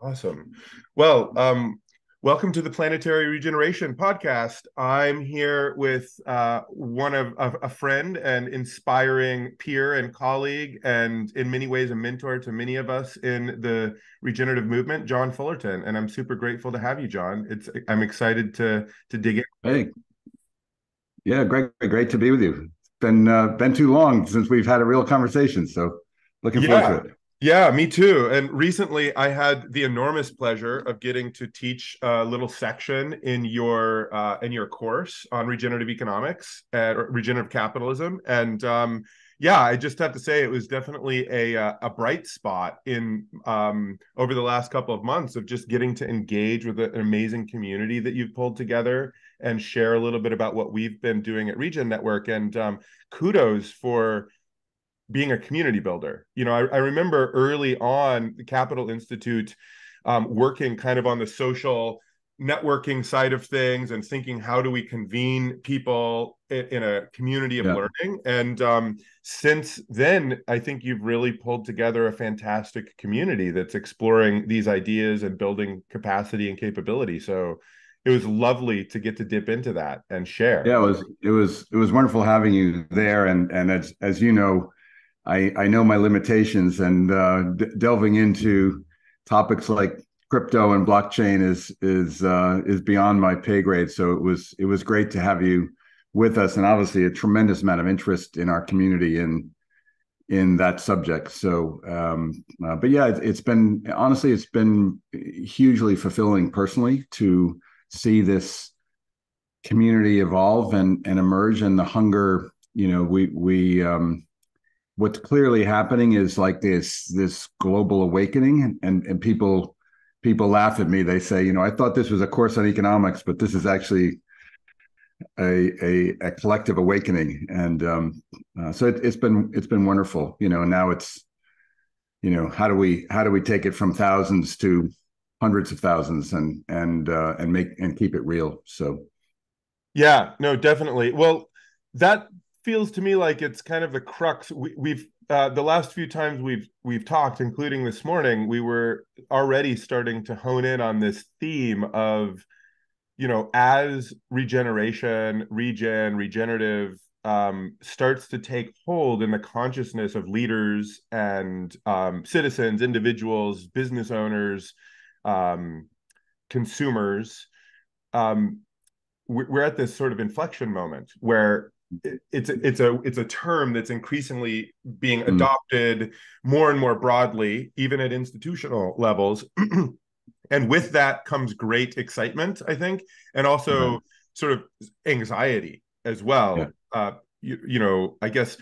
Awesome. Well, welcome to the Planetary Regeneration Podcast. I'm here with a friend and inspiring peer and colleague, and in many ways a mentor to many of us in the regenerative movement, John Fullerton. And I'm super grateful to have you, John. I'm excited to dig in. Hey, yeah, Greg, great to be with you. Been too long since we've had a real conversation, so looking forward to it. Yeah, me too. And recently I had the enormous pleasure of getting to teach a little section in your course on regenerative economics and regenerative capitalism. And yeah, I just have to say it was definitely a bright spot in over the last couple of months of just getting to engage with an amazing community that you've pulled together and share a little bit about what we've been doing at Regen Network. And kudos for being a community builder. You know, I remember early on the Capital Institute working kind of on the social networking side of things and thinking, how do we convene people in a community of learning? And since then, I think you've really pulled together a fantastic community that's exploring these ideas and building capacity and capability. So it was lovely to get to dip into that and share. Yeah, it was wonderful having you there. And as you know, I know my limitations, and delving into topics like crypto and blockchain is beyond my pay grade. So it was great to have you with us, and obviously a tremendous amount of interest in our community in that subject. So, but yeah, it's been hugely fulfilling personally to see this community evolve and emerge, and the hunger. You know, what's clearly happening is like this global awakening, and people laugh at me. They say, you know, I thought this was a course on economics, but this is actually a collective awakening. And so it's been wonderful, you know. And now it's, you know, how do we take it from thousands to hundreds of thousands and keep it real? So yeah, no, definitely. Well, that feels to me like it's kind of the crux. We've the last few times we've talked, including this morning, we were already starting to hone in on this theme of, you know, as regeneration, regenerative starts to take hold in the consciousness of leaders and citizens, individuals, business owners, consumers. We're at this sort of inflection moment where it's a term that's increasingly being adopted more and more broadly, even at institutional levels. And with that comes great excitement, I think, and also sort of anxiety as well. Yeah. You know, I guess,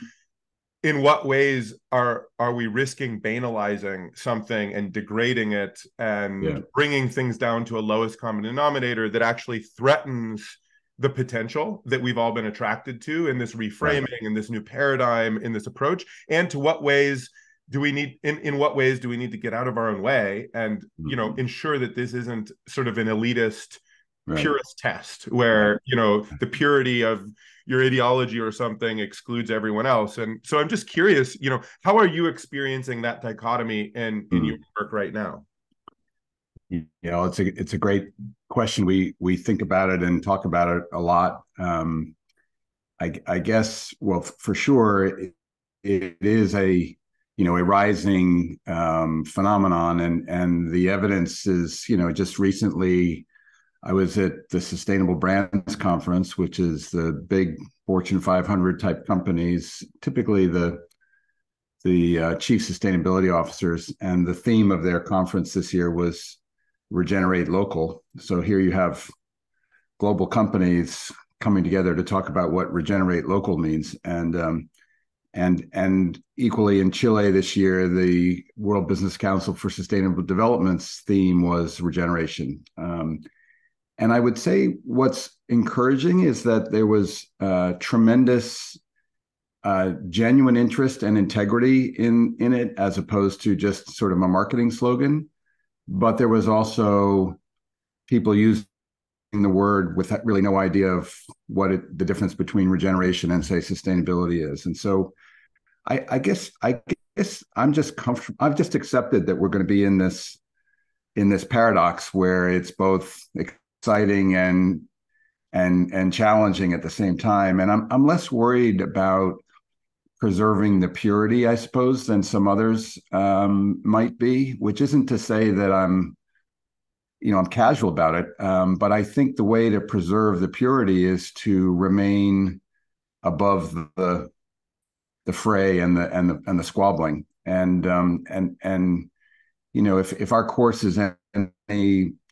in what ways are we risking banalizing something and degrading it and bringing things down to a lowest common denominator that actually threatens the potential that we've all been attracted to in this reframing, in this new paradigm, in this approach? And to what ways do we need, in what ways do we need to get out of our own way and, you know, ensure that this isn't sort of an elitist, purist test where, you know, the purity of your ideology or something excludes everyone else? And so I'm just curious, you know, how are you experiencing that dichotomy in your work right now? You know, it's a great question. We think about it and talk about it a lot. I guess, well, for sure, it is a rising phenomenon, and the evidence is, you know, just recently I was at the Sustainable Brands Conference, which is the big Fortune 500 type companies, typically the chief sustainability officers, and the theme of their conference this year was regenerate local. So here you have global companies coming together to talk about what regenerate local means. And equally in Chile this year, the World Business Council for Sustainable Development's theme was regeneration. And I would say what's encouraging is that there was tremendous genuine interest and integrity in it, as opposed to just sort of a marketing slogan. But there was also people using the word with really no idea of what the difference between regeneration and, say, sustainability is. And so I guess I'm just comfortable. I've just accepted that we're going to be in this in this paradox where it's both exciting and challenging at the same time. And I'm less worried about preserving the purity, I suppose, than some others might be, which isn't to say that I'm casual about it. But I think the way to preserve the purity is to remain above the fray and the squabbling. And you know, if our course is any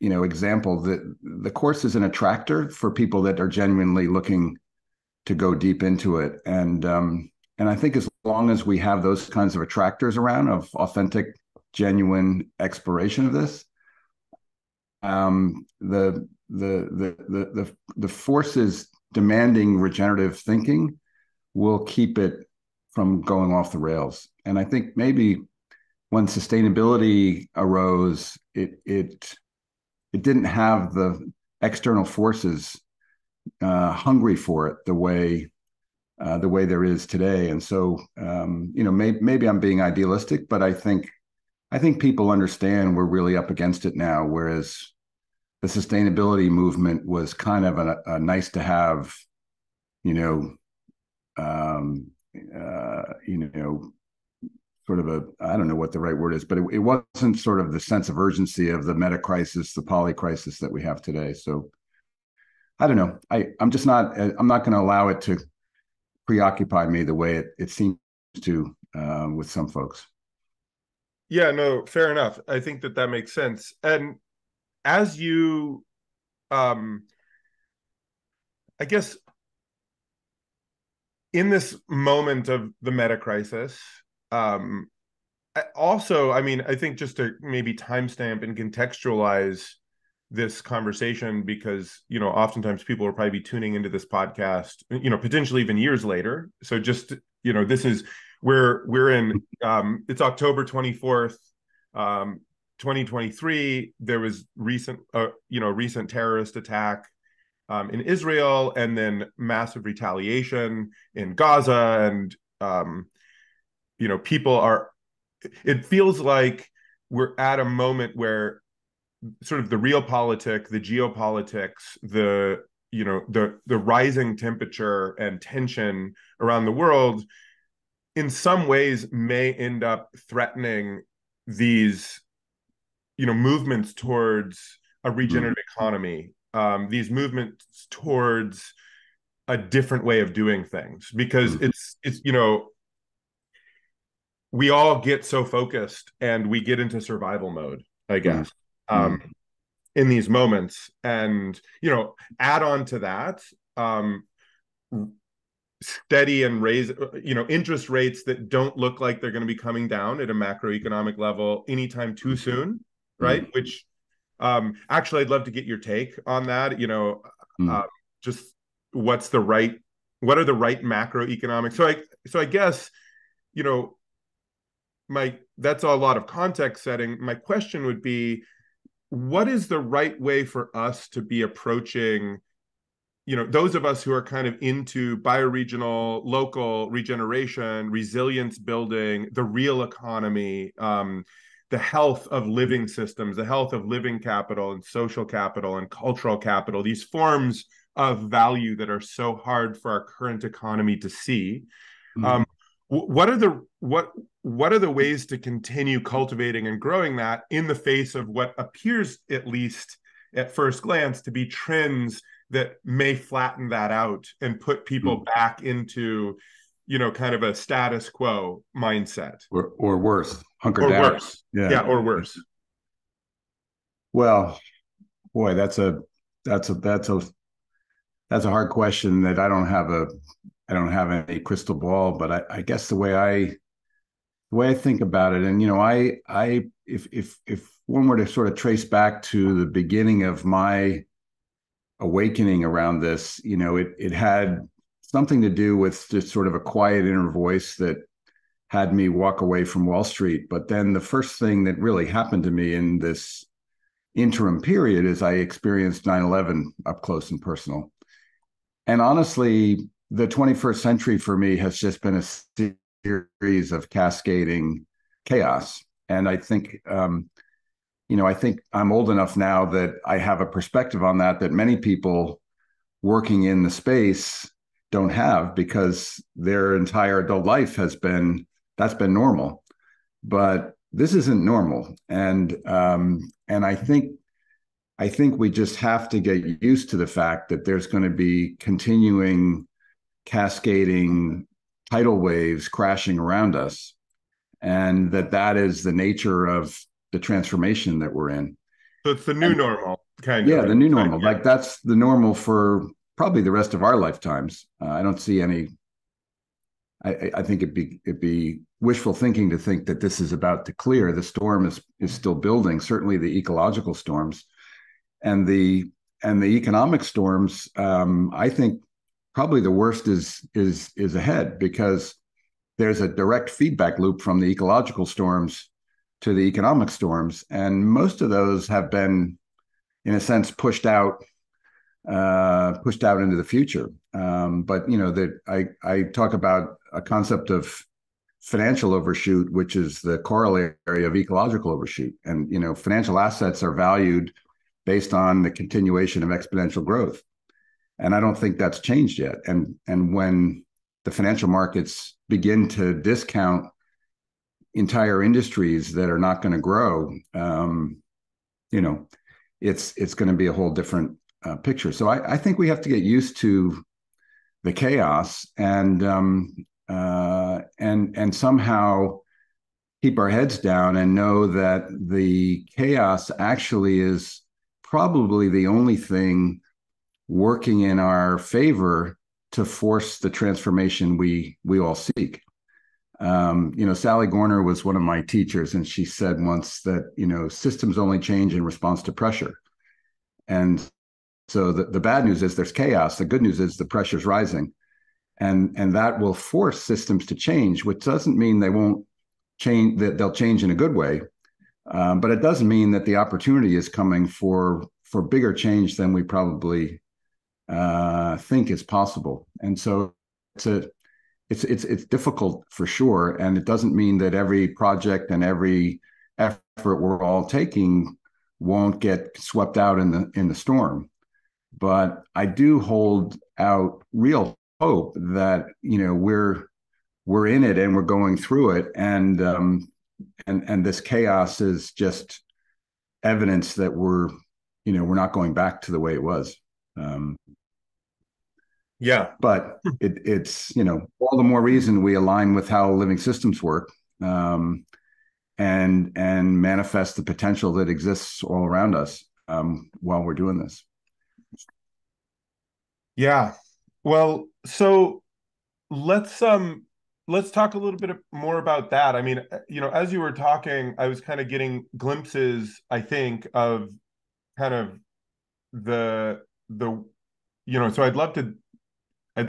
example, that the course is an attractor for people that are genuinely looking to go deep into it. And I think as long as we have those kinds of attractors around of authentic, genuine exploration of this, the forces demanding regenerative thinking will keep it from going off the rails. And I think maybe when sustainability arose, it didn't have the external forces hungry for it the way there is today. And so, maybe I'm being idealistic, but I think people understand we're really up against it now, whereas the sustainability movement was kind of a nice to have, sort of a, I don't know what the right word is, but it wasn't sort of the sense of urgency of the meta crisis, the poly crisis that we have today. So I don't know. I'm not going to allow it to preoccupy me the way it seems to with some folks. Yeah, no, fair enough. I think that makes sense. And as you, I guess, in this moment of the meta crisis, I think just to maybe timestamp and contextualize this conversation, because, oftentimes people will probably be tuning into this podcast, potentially even years later. So just, this is where we're in, it's October 24th, 2023. There was recent terrorist attack in Israel, and then massive retaliation in Gaza. And, people it feels like we're at a moment where sort of the real politic, the geopolitics, the rising temperature and tension around the world in some ways may end up threatening these, movements towards a regenerative economy, these movements towards a different way of doing things, because it's we all get so focused and we get into survival mode, I guess. In these moments. And, add on to that, steady and raise, interest rates that don't look like they're going to be coming down at a macroeconomic level anytime too soon, right? Which actually, I'd love to get your take on that, just what are the right macroeconomics? So I guess, that's a lot of context setting. My question would be, what is the right way for us to be approaching, those of us who are kind of into bioregional, local regeneration, resilience building, the real economy, the health of living systems, the health of living capital and social capital and cultural capital, these forms of value that are so hard for our current economy to see. What are the ways to continue cultivating and growing that in the face of what appears, at least at first glance, to be trends that may flatten that out and put people back into, kind of a status quo mindset, or worse, hunker down, or worse, or worse. Well, boy, that's a hard question that I don't have any crystal ball, but I guess the way I think about it, and if one were to sort of trace back to the beginning of my awakening around this, it had something to do with just sort of a quiet inner voice that had me walk away from Wall Street. But then the first thing that really happened to me in this interim period is I experienced 9/11 up close and personal. And honestly, the 21st century for me has just been a series of cascading chaos. And I think, you know, I think I'm old enough now that I have a perspective on that that many people working in the space don't have, because their entire adult life has been, that's been normal. But this isn't normal. And I think we just have to get used to the fact that there's going to be continuing cascading tidal waves crashing around us, and that is the nature of the transformation that we're in. So it's the new normal, kind of. Yeah, the new normal. Like, that's the normal for probably the rest of our lifetimes. I don't see any. I think it'd be wishful thinking to think that this is about to clear. The storm is still building. Certainly, the ecological storms, and the economic storms. I think probably the worst is ahead, because there's a direct feedback loop from the ecological storms to the economic storms, and most of those have been, in a sense, pushed out into the future. But you know, that I talk about a concept of financial overshoot, which is the corollary of ecological overshoot. And you know, financial assets are valued based on the continuation of exponential growth. And I don't think that's changed yet. And when the financial markets begin to discount entire industries that are not going to grow, you know, it's going to be a whole different picture. So I think we have to get used to the chaos and somehow keep our heads down and know that the chaos actually is probably the only thing working in our favor to force the transformation we all seek. You know, Sally Gorner was one of my teachers, and she said once that, you know, systems only change in response to pressure. And so the bad news is there's chaos. The good news is the pressure's rising, and that will force systems to change, which doesn't mean they won't change, that they'll change in a good way. But it does mean that the opportunity is coming for bigger change than we probably think is possible. And so it's difficult for sure. And it doesn't mean that every project and every effort we're all taking won't get swept out in the storm. But I do hold out real hope that, you know, we're in it and we're going through it. And this chaos is just evidence that we're not going back to the way it was. Yeah, but it's, you know, all the more reason we align with how living systems work, and manifest the potential that exists all around us while we're doing this. Yeah, well, so let's talk a little bit more about that. I mean, you know, as you were talking, I was kind of getting glimpses, I think, of kind of the you know, so I'd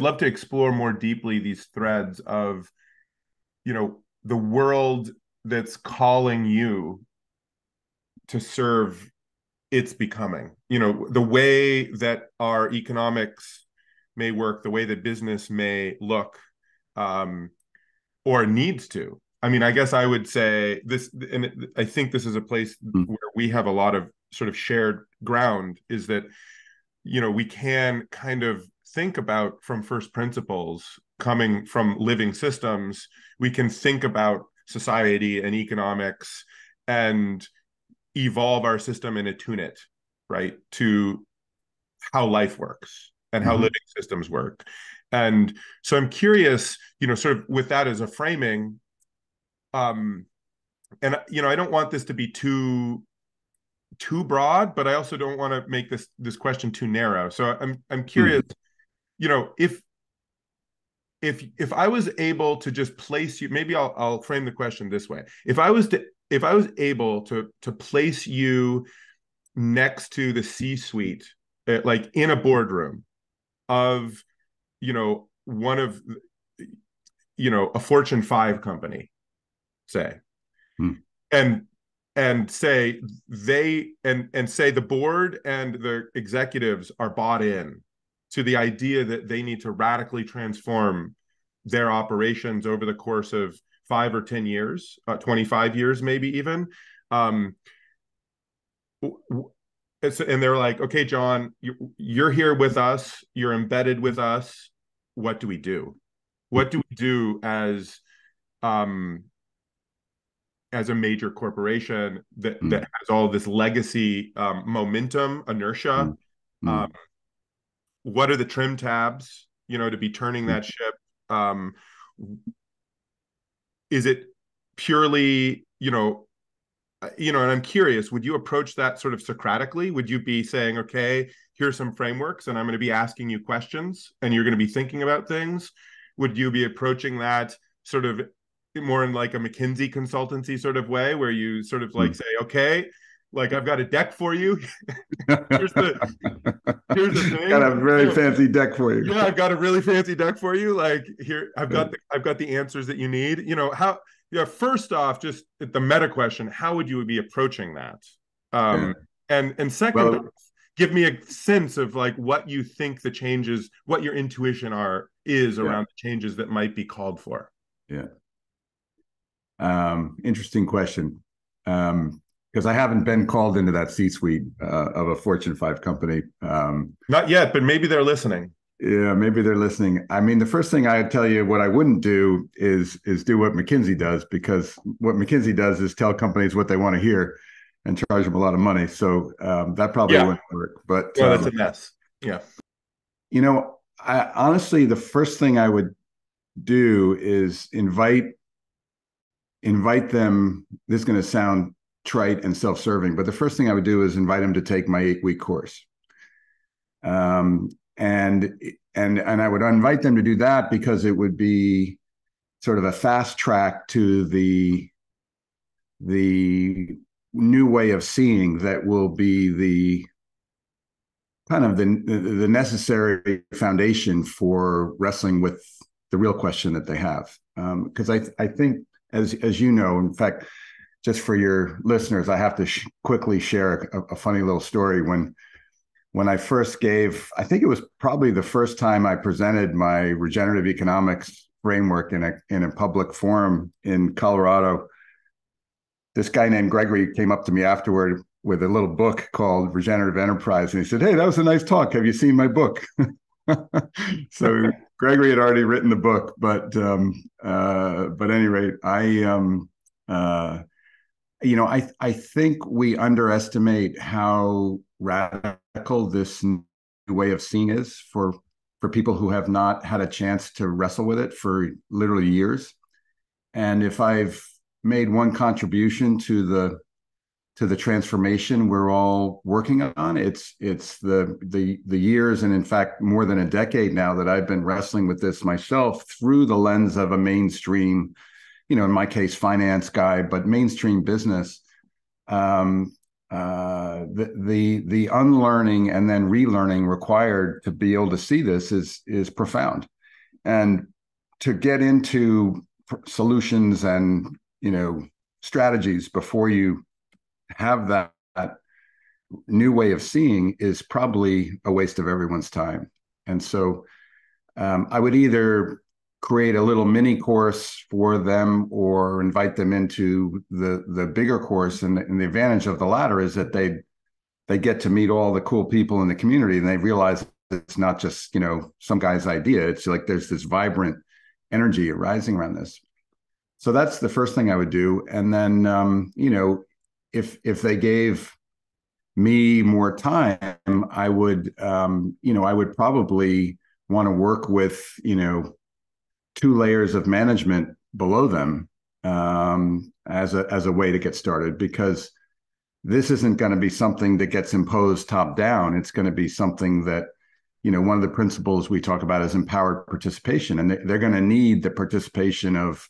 love to explore more deeply these threads of, you know, the world that's calling you to serve its becoming. You know, the way that our economics may work, the way that business may look, or needs to. I mean, I guess I would say this, and I think this is a place where we have a lot of sort of shared ground, is that, you know, we can kind of think about from first principles coming from living systems. We can think about society and economics and evolve our system and attune it, right, to how life works and how living systems work. And so I'm curious, you know, sort of with that as a framing, and, you know, I don't want this to be too broad, but I also don't want to make this question too narrow. So I'm curious, you know, if I was able to just place you, maybe I'll frame the question this way. If I was able to place you next to the C-suite, like in a boardroom of, you know, one of, you know, a Fortune 5 company, say, and say the board and the executives are bought in to the idea that they need to radically transform their operations over the course of 5 or 10 years, 25 years, maybe even. and they're like, okay, John, you're here with us, you're embedded with us. What do we do? What do we do as a major corporation that has all this legacy, momentum, inertia? What are the trim tabs, to be turning that ship? Is it purely, and I'm curious, would you approach that sort of Socratically? Would you be saying, okay, here's some frameworks and I'm going to be asking you questions and you're going to be thinking about things? Would you be approaching that sort of more in like a McKinsey consultancy sort of way, where you sort of like say, okay, like I've got a deck for you. here's the thing. Got a really fancy deck for you. Yeah, I've got a really fancy deck for you. Like here, I've got the answers that you need. First off, just the meta question: how would you be approaching that? And second, give me a sense of like what you think the changes, what your intuition is around the changes that might be called for. Yeah. Interesting question. Because I haven't been called into that C-suite of a Fortune 5 company. Not yet, but maybe they're listening. Yeah, maybe they're listening. I mean, the first thing I'd tell you what I wouldn't do is do what McKinsey does, because what McKinsey does is tell companies what they want to hear and charge them a lot of money. So that probably wouldn't work. But that's a mess. Yeah. I honestly, the first thing I would do is invite them. This is going to sound trite and self-serving, but the first thing I would do is invite them to take my 8-week course. And I would invite them to do that because it would be sort of a fast track to the new way of seeing that will be the kind of the necessary foundation for wrestling with the real question that they have. Because I think, as you know, in fact, just for your listeners, I have to quickly share a funny little story. When I first gave, I think it was probably the first time I presented my regenerative economics framework in a public forum in Colorado, this guy named Gregory came up to me afterward with a little book called Regenerative Enterprise. And he said, "Hey, that was a nice talk. Have you seen my book?" So Gregory had already written the book, but at any rate, I think we underestimate how radical this new way of seeing is for people who have not had a chance to wrestle with it for literally years. And if I've made one contribution to the transformation we're all working on, it's the years, and in fact, more than a decade now that I've been wrestling with this myself through the lens of a mainstream, in my case, finance guy, but mainstream business, the unlearning and then relearning required to be able to see this is profound. And to get into solutions and, strategies before you have that new way of seeing is probably a waste of everyone's time. And so I would either create a little mini course for them or invite them into the bigger course. And the advantage of the latter is that they get to meet all the cool people in the community, and they realize it's not just, some guy's idea. It's like there's this vibrant energy arising around this. So that's the first thing I would do. And then, if they gave me more time, I would, I would probably want to work with, 2 layers of management below them as a way to get started, because this isn't going to be something that gets imposed top down. It's going to be something that, one of the principles we talk about is empowered participation, and they're going to need the participation of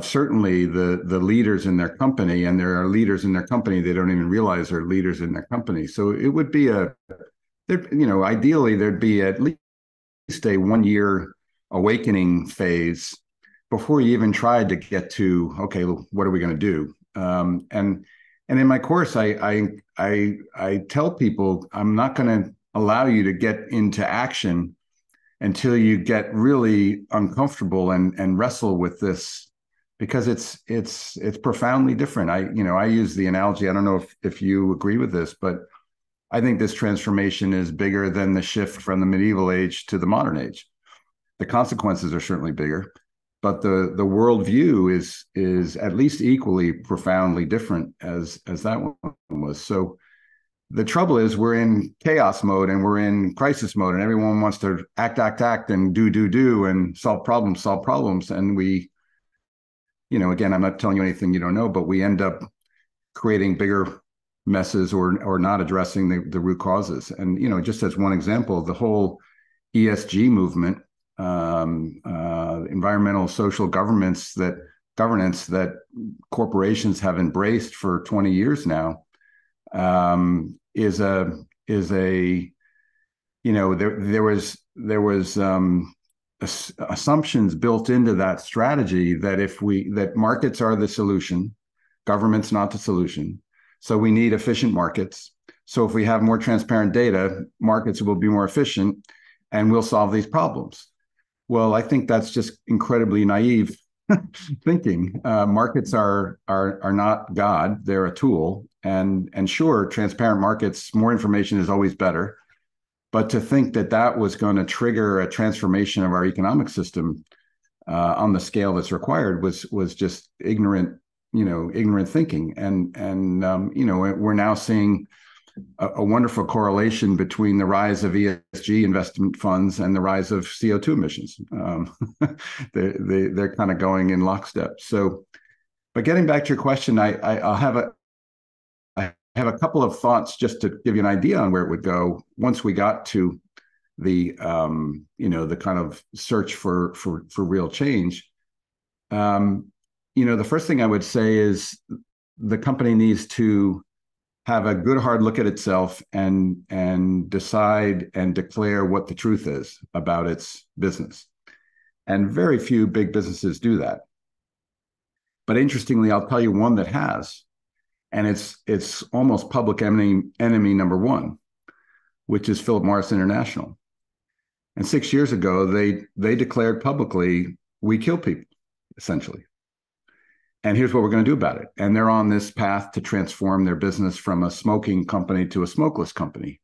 certainly the leaders in their company. And there are leaders in their company they don't even realize are leaders in their company. So it would be ideally there'd be at least a 1-year awakening phase before you even tried to get to, okay, what are we going to do? And in my course, I tell people, I'm not going to allow you to get into action until you get really uncomfortable and wrestle with this because it's profoundly different. I use the analogy, I don't know if you agree with this, but I think this transformation is bigger than the shift from the medieval age to the modern age. The consequences are certainly bigger, but the worldview is at least equally profoundly different as that one was. So the trouble is we're in chaos mode and we're in crisis mode, and everyone wants to act and do and solve problems. And we, again, I'm not telling you anything you don't know, but we end up creating bigger messes or not addressing the root causes. And, just as one example, the whole ESG movement, environmental, social governance that corporations have embraced for 20 years now, there was assumptions built into that strategy that that markets are the solution, government's not the solution. So we need efficient markets. So if we have more transparent data, markets will be more efficient and we'll solve these problems. Well, I think that's just incredibly naive thinking. Markets are not God, they're a tool. And sure, transparent markets, more information is always better. But to think that was going to trigger a transformation of our economic system on the scale that's required was just ignorant thinking. And we're now seeing a wonderful correlation between the rise of ESG investment funds and the rise of CO2 emissions. They're kind of going in lockstep. So, but getting back to your question, I have a couple of thoughts just to give you an idea on where it would go once we got to the kind of search for real change. The first thing I would say is the company needs to have a good hard look at itself and decide and declare what the truth is about its business. And very few big businesses do that. But interestingly, I'll tell you one that has. And it's almost public enemy number one, which is Philip Morris International. And 6 years ago, they declared publicly, we kill people, essentially. And here's what we're going to do about it. And they're on this path to transform their business from a smoking company to a smokeless company.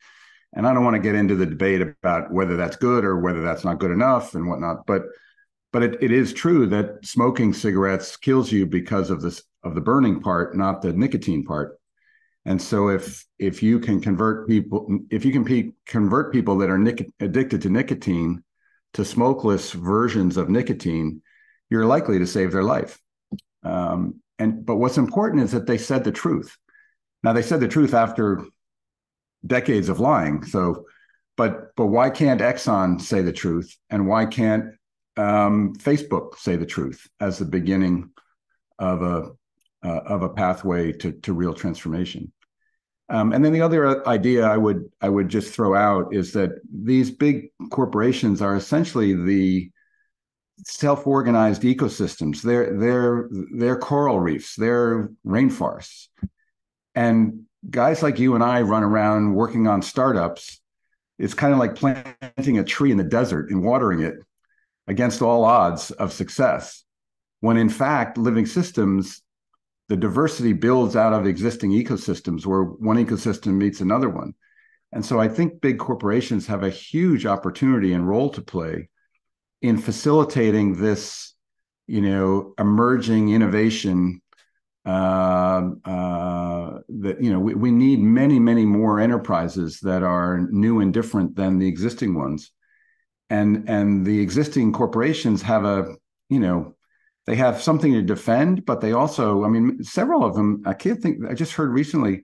And I don't want to get into the debate about whether that's good or whether that's not good enough and whatnot. But it is true that smoking cigarettes kills you because of the burning part, not the nicotine part. And so if you can convert people that are addicted to nicotine to smokeless versions of nicotine, you're likely to save their life. But what's important is that they said the truth. Now, they said the truth after decades of lying. So, but why can't Exxon say the truth, and why can't Facebook say the truth as the beginning of a pathway to real transformation? And then the other idea I would just throw out is that these big corporations are essentially the self-organized ecosystems. They're coral reefs, they're rainforests. And guys like you and I run around working on startups. It's kind of like planting a tree in the desert and watering it against all odds of success, when in fact, living systems, the diversity builds out of existing ecosystems where one ecosystem meets another one. And so I think big corporations have a huge opportunity and role to play in facilitating this, emerging innovation. We need many, many more enterprises that are new and different than the existing ones, and the existing corporations have they have something to defend, but they also, several of them, I just heard recently,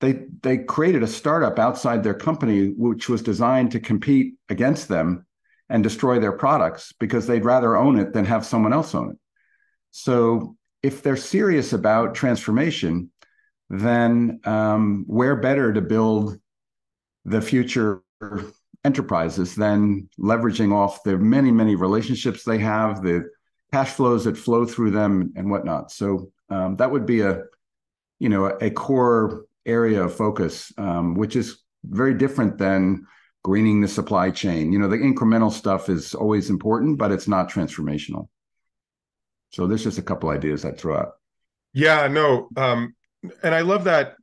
they created a startup outside their company which was designed to compete against them and destroy their products because they'd rather own it than have someone else own it. So if they're serious about transformation, then where better to build the future enterprises than leveraging off the many, many relationships they have, the cash flows that flow through them and whatnot. So that would be a core area of focus, which is very different than greening the supply chain. The incremental stuff is always important, but it's not transformational. So there's just a couple ideas I throw out. Yeah, no. And I love that.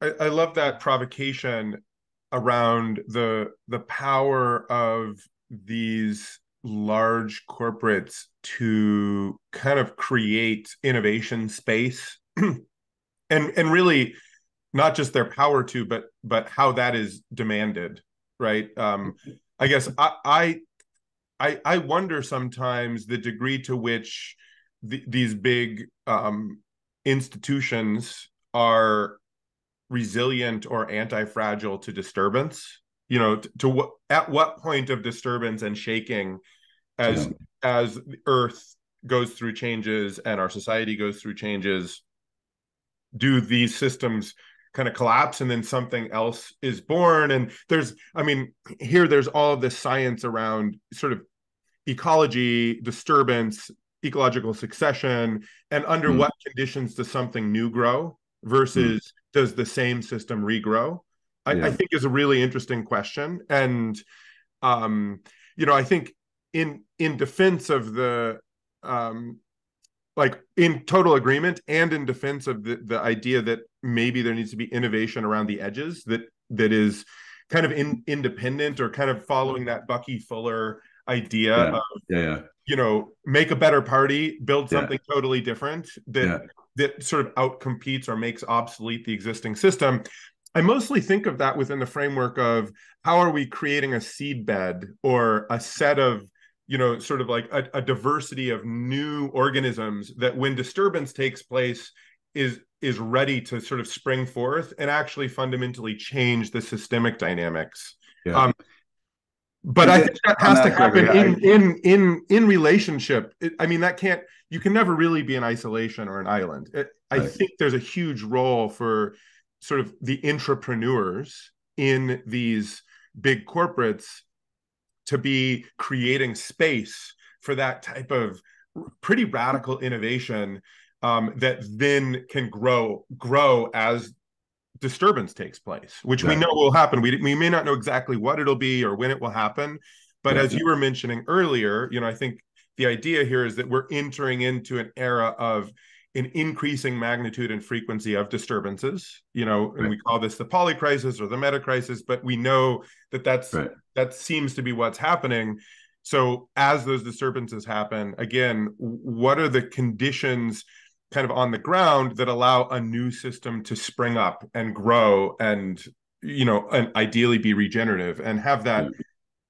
I love that provocation around the power of these large corporates to kind of create innovation space and really not just their power to, but how that is demanded, right? I guess I wonder sometimes the degree to which these big institutions are resilient or anti-fragile to disturbance. You know, to what, at what point of disturbance and shaking, as the Earth goes through changes and our society goes through changes, do these systems kind of collapse and then something else is born? And there's, I mean, here there's all of this science around sort of ecology, disturbance, ecological succession, and under what conditions does something new grow versus does the same system regrow? I think is a really interesting question. And, you know, I think in defense of the, like in total agreement and in defense of the idea that maybe there needs to be innovation around the edges that is kind of independent or kind of following that Bucky Fuller idea of, you know, make a better party, build something totally different that sort of outcompetes or makes obsolete the existing system. I mostly think of that within the framework of how are we creating a seedbed or a set of, you know, sort of like a diversity of new organisms that when disturbance takes place is ready to sort of spring forth and actually fundamentally change the systemic dynamics. Yeah. But I think that has to happen in relationship. I mean, that can't, you can never really be an isolation or an island. I think there's a huge role for sort of the intrapreneurs in these big corporates to be creating space for that type of pretty radical innovation that then can grow as disturbance takes place, which we know will happen. We may not know exactly what it'll be or when it will happen, but as you were mentioning earlier, you know, I think the idea here is that we're entering into an era of an increasing magnitude and frequency of disturbances, you know, and we call this the poly crisis or the meta crisis, but we know that that seems to be what's happening. So as those disturbances happen, again, what are the conditions kind of on the ground that allow a new system to spring up and grow and, you know, and ideally be regenerative and have that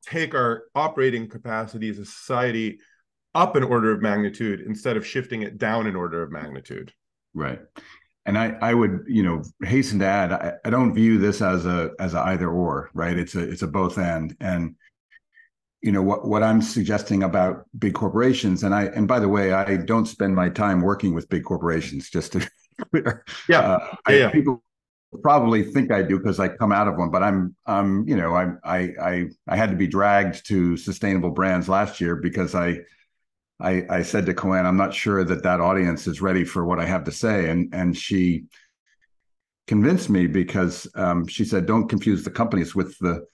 take our operating capacity as a society up an order of magnitude instead of shifting it down an order of magnitude. Right. And I would, you know, hasten to add, I don't view this as a either or, right? It's a both and. And, you know, what I'm suggesting about big corporations, and by the way, I don't spend my time working with big corporations, just to be clear. People probably think I do because I come out of one, but I'm you know, I had to be dragged to Sustainable Brands last year because I said to Coanne, I'm not sure that audience is ready for what I have to say. And she convinced me because she said, don't confuse the companies with the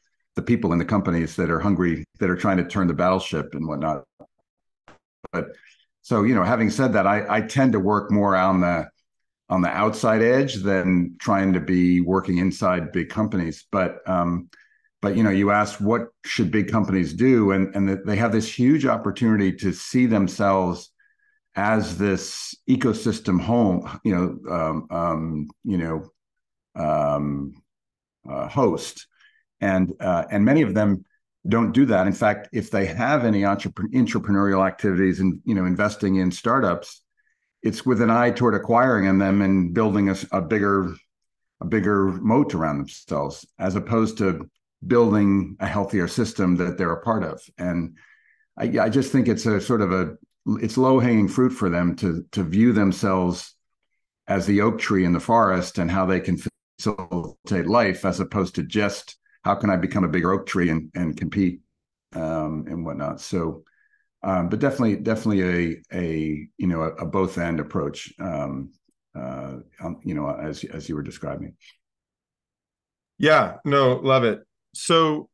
people in the companies that are hungry, that are trying to turn the battleship and whatnot. But so, you know, having said that, I tend to work more on the outside edge than trying to be working inside big companies. But, you know, you ask what should big companies do, and they have this huge opportunity to see themselves as this ecosystem home, host, and many of them don't do that. In fact, if they have any entrepreneurial activities and, you know, investing in startups, it's with an eye toward acquiring them and building a bigger moat around themselves, as opposed to building a healthier system that they're a part of. And I just think it's a sort of it's low-hanging fruit for them to view themselves as the oak tree in the forest and how they can facilitate life, as opposed to just how can I become a bigger oak tree and compete and whatnot. So, but definitely a you know a both end approach, you know, as you were describing. Yeah, no, love it. So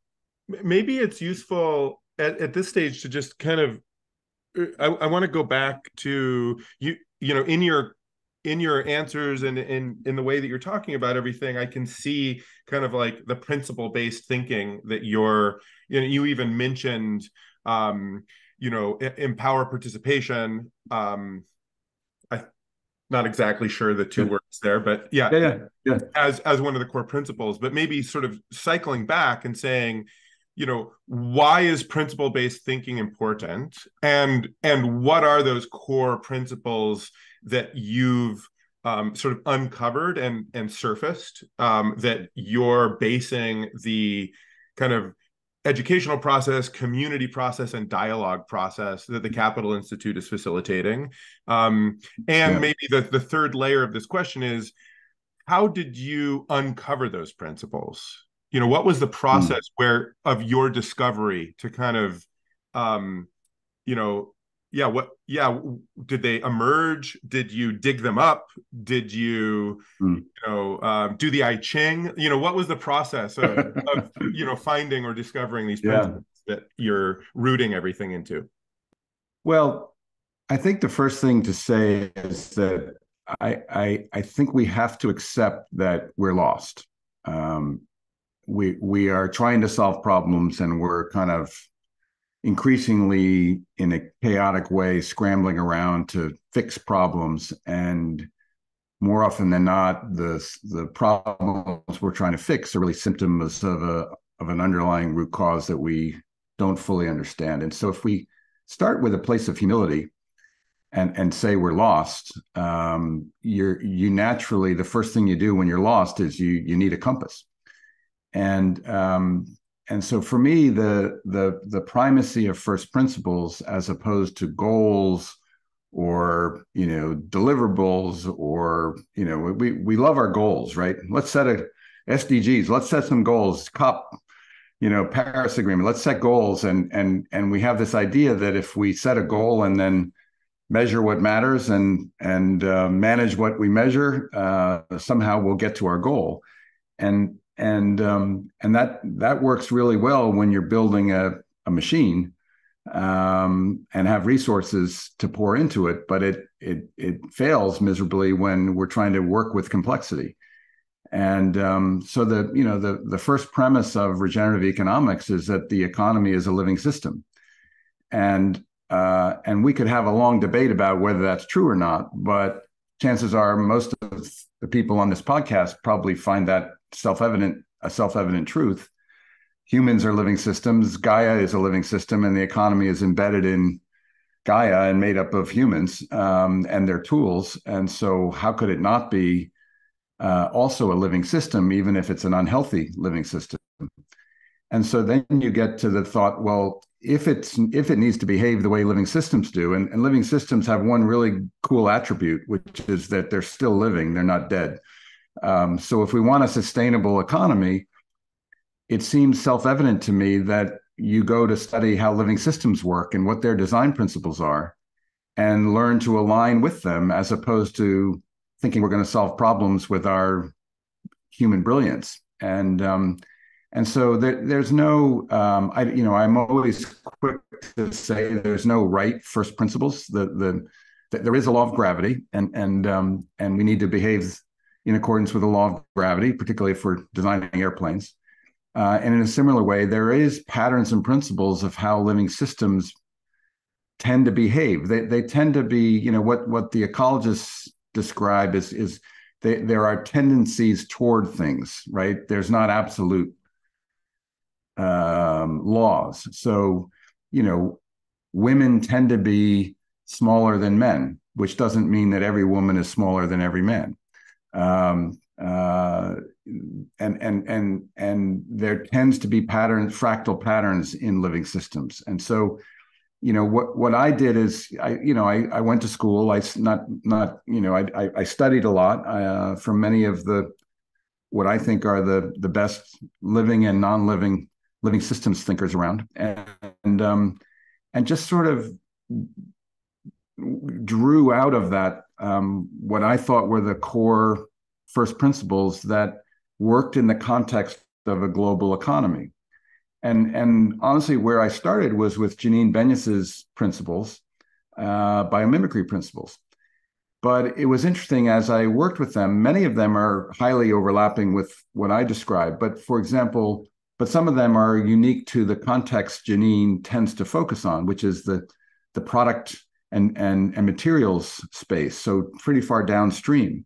maybe it's useful at this stage to just kind of I want to go back to you. You know, in your answers and in the way that you're talking about everything, I can see kind of like the principle-based thinking that you even mentioned, empower participation. I'm not exactly sure the two words there, but yeah. As one of the core principles, but maybe sort of cycling back and saying, why is principle-based thinking important, and what are those core principles that you've sort of uncovered and surfaced that you're basing the kind of educational process, community process, and dialogue process that the Capital Institute is facilitating? Maybe the third layer of this question is, how did you uncover those principles? What was the process of your discovery to kind of, did they emerge? Did you dig them up? Did you, do the I Ching? What was the process of finding or discovering these principles that you're rooting everything into? Well, I think the first thing to say is that I think we have to accept that we're lost. We are trying to solve problems, and we're kind of increasingly, in a chaotic way, scrambling around to fix problems. And more often than not, the problems we're trying to fix are really symptoms of an underlying root cause that we don't fully understand. And so if we start with a place of humility and say we're lost, you naturally, the first thing you do when you're lost is you need a compass. And so for me, the primacy of first principles as opposed to goals or deliverables, or we love our goals, right? Let's set SDGs. Let's set some goals. COP, Paris Agreement. Let's set goals, and we have this idea that if we set a goal and then measure what matters and manage what we measure, somehow we'll get to our goal, and that works really well when you're building a machine and have resources to pour into it, but it fails miserably when we're trying to work with complexity. And so the first premise of regenerative economics is that the economy is a living system, and we could have a long debate about whether that's true or not, but chances are most of the people on this podcast probably find that a self-evident truth. Humans are living systems. Gaia is a living system, and the economy is embedded in Gaia and made up of humans and their tools. And so how could it not be also a living system, even if it's an unhealthy living system? And so then you get to the thought, well, if it needs to behave the way living systems do, and living systems have one really cool attribute, which is that they're still living, they're not dead. So if we want a sustainable economy, it seems self-evident to me that you go to study how living systems work and what their design principles are and learn to align with them, as opposed to thinking we're going to solve problems with our human brilliance. And so there's no, I'm always quick to say there's no right first principles. There is a law of gravity, and we need to behave in accordance with the law of gravity, particularly if we're designing airplanes. And in a similar way, there is patterns and principles of how living systems tend to behave. They tend to be, what the ecologists describe is there are tendencies toward things, right? There's not absolute laws. So, women tend to be smaller than men, which doesn't mean that every woman is smaller than every man. And there tends to be fractal patterns in living systems. And so, what I did is I went to school. I studied a lot from many of what I think are the best living and non-living living systems thinkers around, and just sort of drew out of that what I thought were the core first principles that worked in the context of a global economy. And honestly, where I started was with Janine Benyus's principles, biomimicry principles. But it was interesting as I worked with them, many of them are highly overlapping with what I described. But for example, but some of them are unique to the context Janine tends to focus on, which is the product and materials space. So pretty far downstream.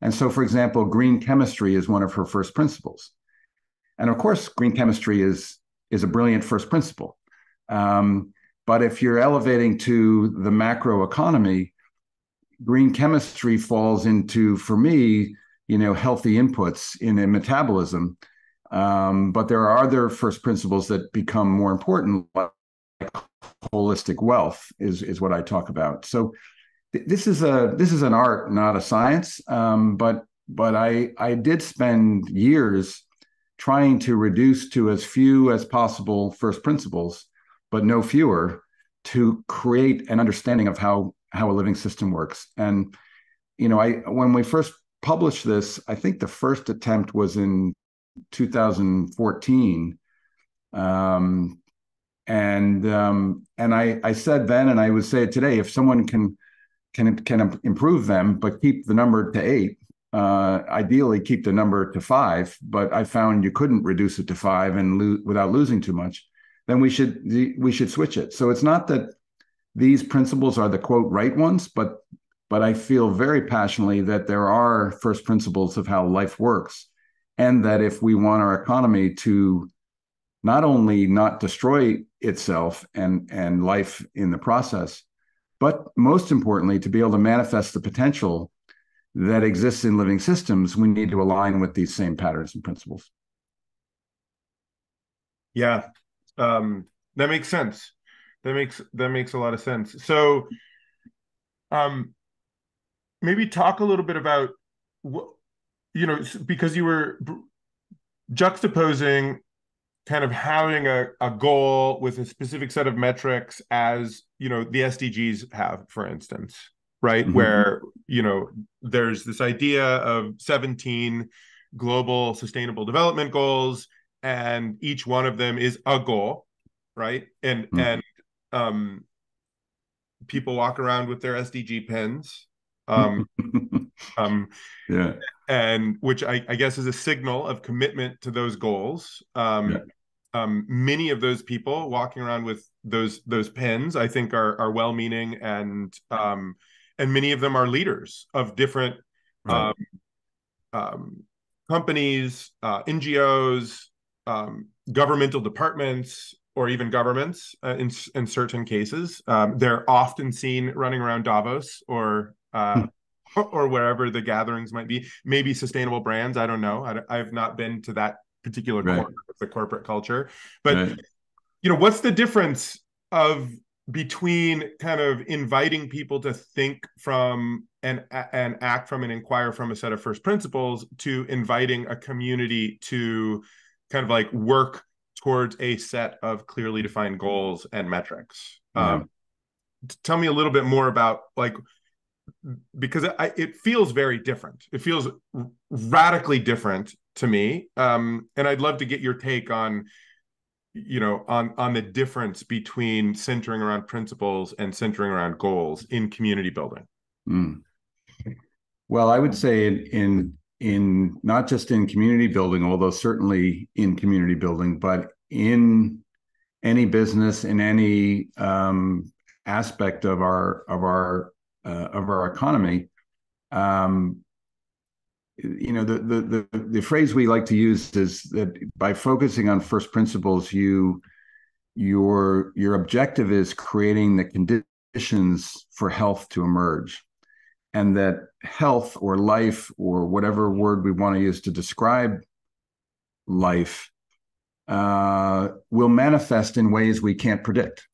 And so, for example, green chemistry is one of her first principles. And of course, green chemistry is a brilliant first principle. But if you're elevating to the macro economy, green chemistry falls into, for me, you know, healthy inputs in a metabolism. But there are other first principles that become more important, like holistic wealth is what I talk about. So this is an art, not a science. But I did spend years trying to reduce to as few as possible first principles, but no fewer, to create an understanding of how a living system works. And, you know, when we first published this, I think the first attempt was in 2014. And I said then, and I would say it today, if someone can improve them, but keep the number to 8, ideally keep the number to 5, but I found you couldn't reduce it to 5 and without losing too much, then we should switch it. So it's not that these principles are the quote right ones, but I feel very passionately that there are first principles of how life works, and that if we want our economy to not only not destroy itself and life in the process, but most importantly, to be able to manifest the potential that exists in living systems, we need to align with these same patterns and principles. Yeah, that makes sense. That makes a lot of sense. So, maybe talk a little bit about what, you know, because you were juxtaposing kind of having a goal with a specific set of metrics, as you know, the SDGs have, for instance, right? Mm-hmm. Where, you know, there's this idea of 17 global sustainable development goals, and each one of them is a goal, right? And mm-hmm. and people walk around with their SDG pins, yeah, and which I guess is a signal of commitment to those goals. Many of those people walking around with those pins, I think, are well-meaning, and many of them are leaders of different companies, NGOs, governmental departments, or even governments in certain cases. They're often seen running around Davos or wherever the gatherings might be. Maybe Sustainable Brands, I don't know. I've not been to that particular corner of the corporate culture. But, you know, what's the difference between kind of inviting people to think from and act from and inquire from a set of first principles, to inviting a community to kind of like work towards a set of clearly defined goals and metrics? Mm-hmm. Tell me a little bit more about, like, because it feels very different. It feels radically different to me. And I'd love to get your take on, you know, on the difference between centering around principles and centering around goals in community building. Mm. Well, I would say in not just in community building, although certainly in community building, but in any business, in any aspect of our economy, you know, the phrase we like to use is that by focusing on first principles, your objective is creating the conditions for health to emerge. And that health or life, or whatever word we want to use to describe life, will manifest in ways we can't predict.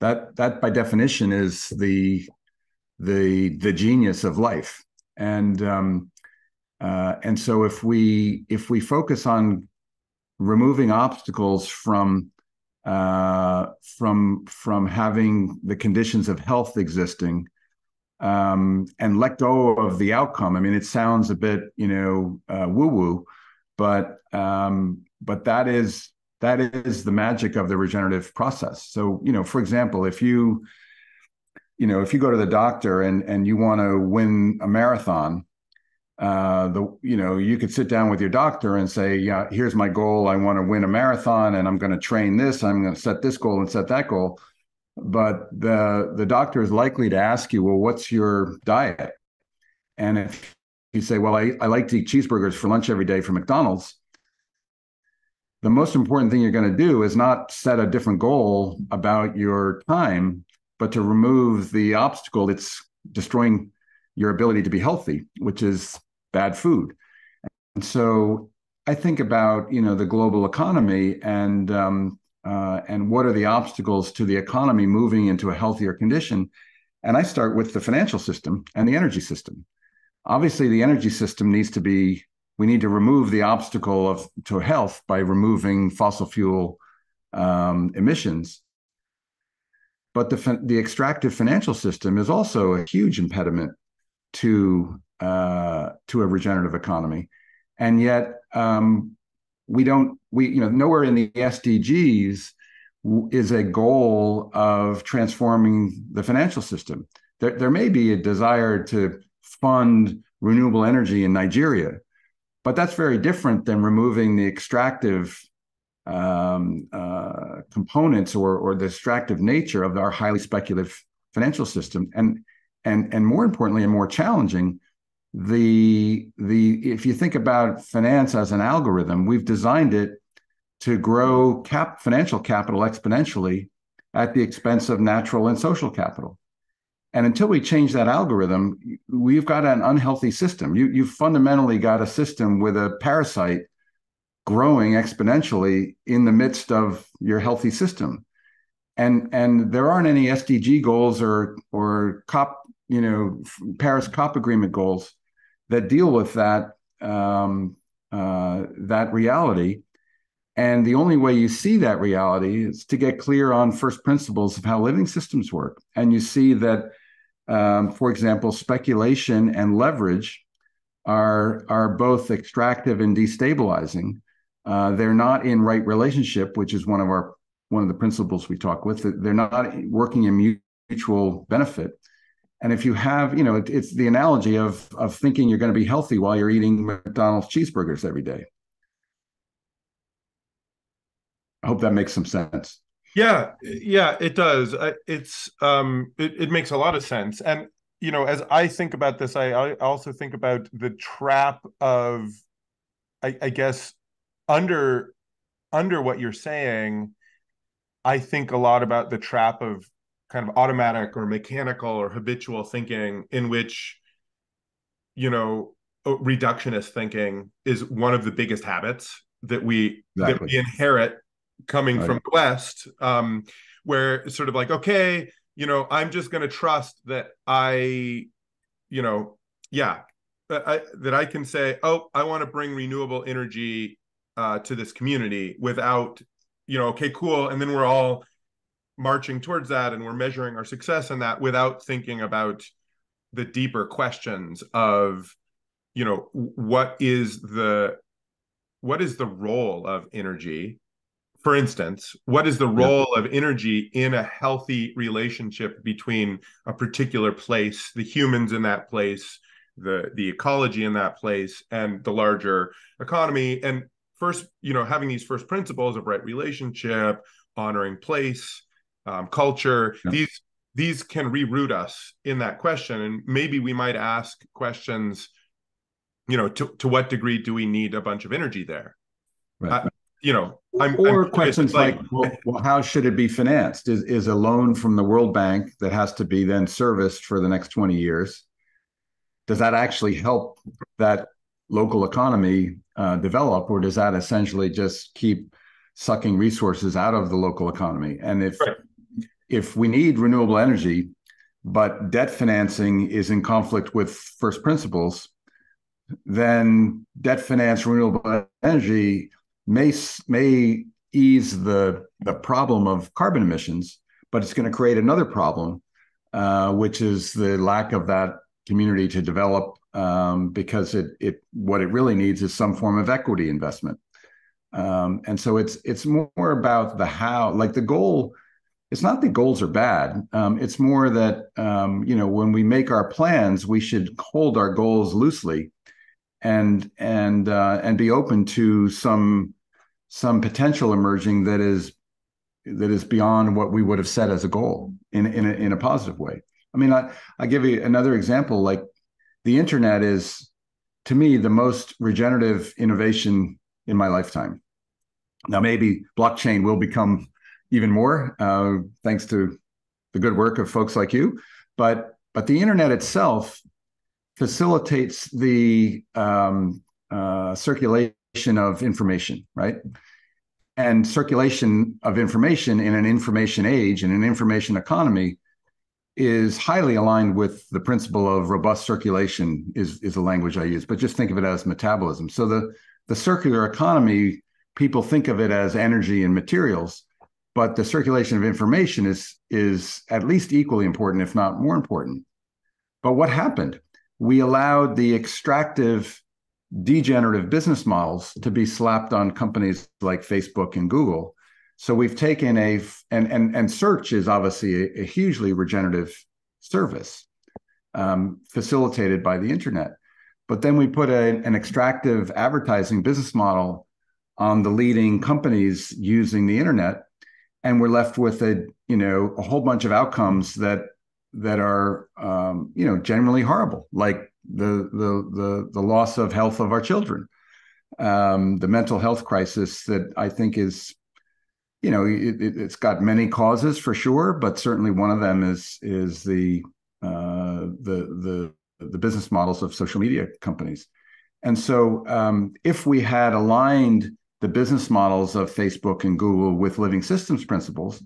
That by definition is the genius of life. And so if we focus on removing obstacles from having the conditions of health existing, and let go of the outcome. I mean, it sounds a bit, you know, woo-woo, but that is the magic of the regenerative process. So, you know, for example, if you you know, if you go to the doctor and you want to win a marathon, you could sit down with your doctor and say, yeah, here's my goal. I want to win a marathon and I'm going to train this. I'm going to set this goal and set that goal. But the doctor is likely to ask you, well, what's your diet? And if you say, well, I like to eat cheeseburgers for lunch every day from McDonald's, the most important thing you're going to do is not set a different goal about your time, but to remove the obstacle that's destroying your ability to be healthy, which is bad food. And so I think about, you know, the global economy and what are the obstacles to the economy moving into a healthier condition. And I start with the financial system and the energy system. Obviously, the energy system needs to be, we need to remove the obstacle to health by removing fossil fuel emissions. But the extractive financial system is also a huge impediment to a regenerative economy. And yet nowhere in the SDGs is a goal of transforming the financial system. There may be a desire to fund renewable energy in Nigeria, but that's very different than removing the extractive components or the extractive nature of our highly speculative financial system. And more importantly, and more challenging, if you think about finance as an algorithm, we've designed it to grow financial capital exponentially at the expense of natural and social capital. And until we change that algorithm, we've got an unhealthy system. You've fundamentally got a system with a parasite growing exponentially in the midst of your healthy system. And there aren't any SDG goals or COP, you know, Paris COP agreement goals that deal with that that reality. And the only way you see that reality is to get clear on first principles of how living systems work. And you see that, for example, speculation and leverage are both extractive and destabilizing. They're not in right relationship, which is one of the principles we talk with. They're not working in mutual benefit. And if you have, you know, it's the analogy of thinking you're going to be healthy while you're eating McDonald's cheeseburgers every day. I hope that makes some sense. Yeah, it does. It makes a lot of sense. And, you know, as I think about this, I also think about the trap of, I guess, under what you're saying, I think a lot about the trap of kind of automatic or mechanical or habitual thinking, in which, you know, reductionist thinking is one of the biggest habits that we inherit coming right from the West, where it's sort of like, okay, you know, I'm just going to trust that I can say, oh, I want to bring renewable energy to this community without, you know, okay, cool. And then we're all marching towards that and we're measuring our success in that without thinking about the deeper questions of, you know, what is the role of energy? For instance, what is the role of energy in a healthy relationship between a particular place, the humans in that place, the ecology in that place, and the larger economy? And first, you know, having these first principles of right relationship, honoring place, culture, these can reroute us in that question. And maybe we might ask questions, you know, to what degree do we need a bunch of energy there? Right. You know, I'm questions like, well, how should it be financed? Is a loan from the World Bank that has to be then serviced for the next 20 years? Does that actually help that local economy develop, or does that essentially just keep sucking resources out of the local economy? And if we need renewable energy, but debt financing is in conflict with first principles, then debt finance renewable energy may ease the problem of carbon emissions, but it's going to create another problem, which is the lack of that community to develop, because what it really needs is some form of equity investment, and so it's more about the how. Like the goal it's not that goals are bad. It's more that, when we make our plans, we should hold our goals loosely and be open to some potential emerging that is beyond what we would have set as a goal in a positive way. I mean, I give you another example. Like, the internet is, to me, the most regenerative innovation in my lifetime. Now, maybe blockchain will become even more, thanks to the good work of folks like you. But the internet itself facilitates the circulation of information, right? And circulation of information in an information age, in an information economy, is highly aligned with the principle of robust circulation, is the language I use, but just think of it as metabolism. So the circular economy, people think of it as energy and materials, but the circulation of information is at least equally important, if not more important. But what happened? We allowed the extractive, degenerative business models to be slapped on companies like Facebook and Google. So we've taken and search is obviously a hugely regenerative service, facilitated by the internet. But then we put an extractive advertising business model on the leading companies using the internet, and we're left with a whole bunch of outcomes that are generally horrible, like the loss of health of our children, the mental health crisis that I think is. It's got many causes for sure, but certainly one of them is the business models of social media companies. And so, if we had aligned the business models of Facebook and Google with living systems principles,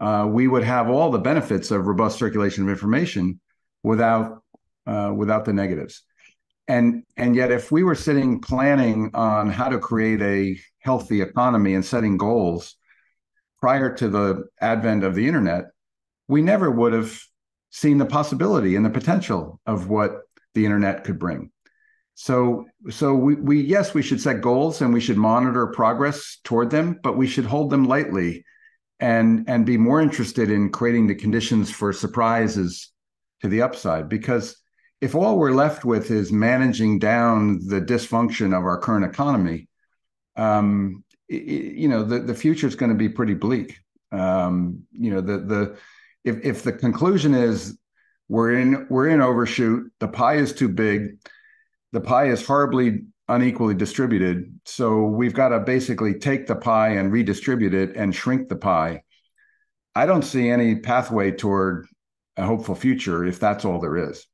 we would have all the benefits of robust circulation of information without the negatives. And yet, if we were planning on how to create a healthy economy and setting goals prior to the advent of the internet, we never would have seen the possibility and the potential of what the internet could bring. So we should set goals and we should monitor progress toward them, but we should hold them lightly and be more interested in creating the conditions for surprises to the upside. Because if all we're left with is managing down the dysfunction of our current economy, the future is going to be pretty bleak. If the conclusion is we're in overshoot, the pie is too big, the pie is horribly unequally distributed, so we've got to basically take the pie and redistribute it and shrink the pie. I don't see any pathway toward a hopeful future if that's all there is.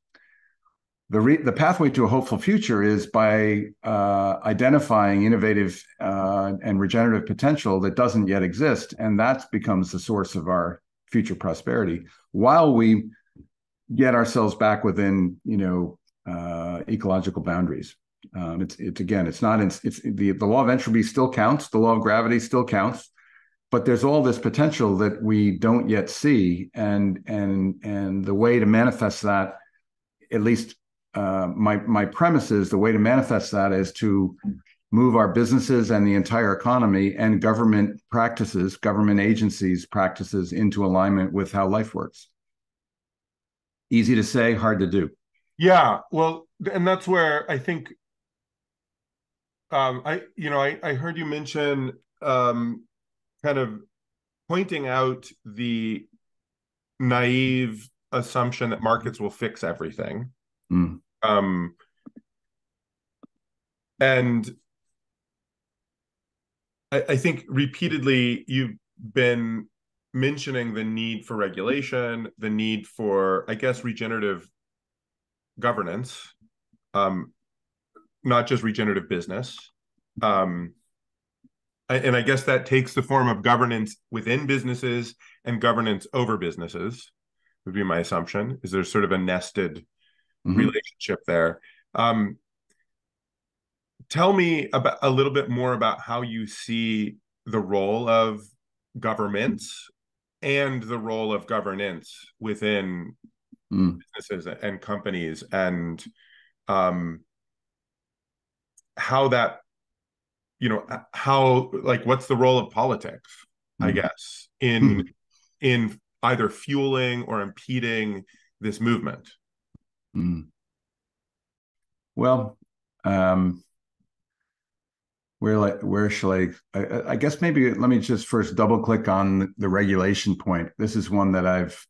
The pathway to a hopeful future is by identifying innovative and regenerative potential that doesn't yet exist, and that becomes the source of our future prosperity, while we get ourselves back within ecological boundaries. The law of entropy still counts, the law of gravity still counts, but there's all this potential that we don't yet see, and the way to manifest that, at least. My premise is the way to manifest that is to move our businesses and the entire economy and government agencies' practices into alignment with how life works. Easy to say, hard to do. Yeah, well, and that's where I think I heard you mention kind of pointing out the naive assumption that markets will fix everything. And I think repeatedly you've been mentioning the need for regulation, the need for, I guess, regenerative governance, not just regenerative business. And I guess that takes the form of governance within businesses and governance over businesses, would be my assumption. Is there sort of a nested relationship there? Tell me about a little bit more about how you see the role of governments and the role of governance within businesses and companies, and how that, what's the role of politics, I guess, in in either fueling or impeding this movement? Mm. Well, I guess maybe let me just first double click on the regulation point. This is one that I've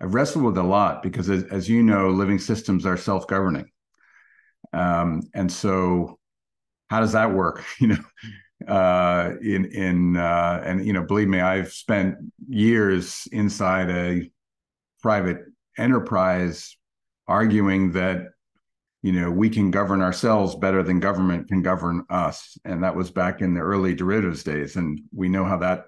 wrestled with a lot because, as you know, living systems are self-governing. And so how does that work? Believe me, I've spent years inside a private enterprise arguing that, we can govern ourselves better than government can govern us. And that was back in the early derivatives days. And we know how that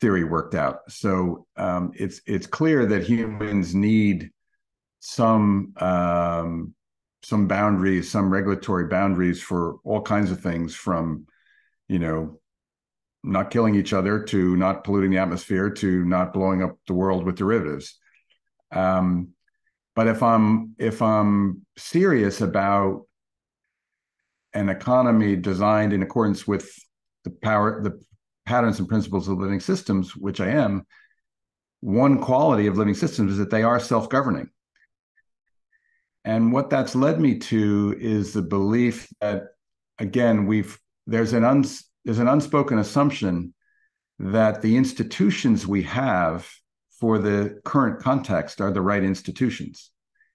theory worked out. So it's clear that humans need some boundaries, some regulatory boundaries for all kinds of things, from, not killing each other to not polluting the atmosphere to not blowing up the world with derivatives. But if I'm serious about an economy designed in accordance with the patterns and principles of living systems, which I am, one quality of living systems is that they are self-governing. And what that's led me to is the belief that, again, there's an unspoken assumption that the institutions we have for the current context are the right institutions,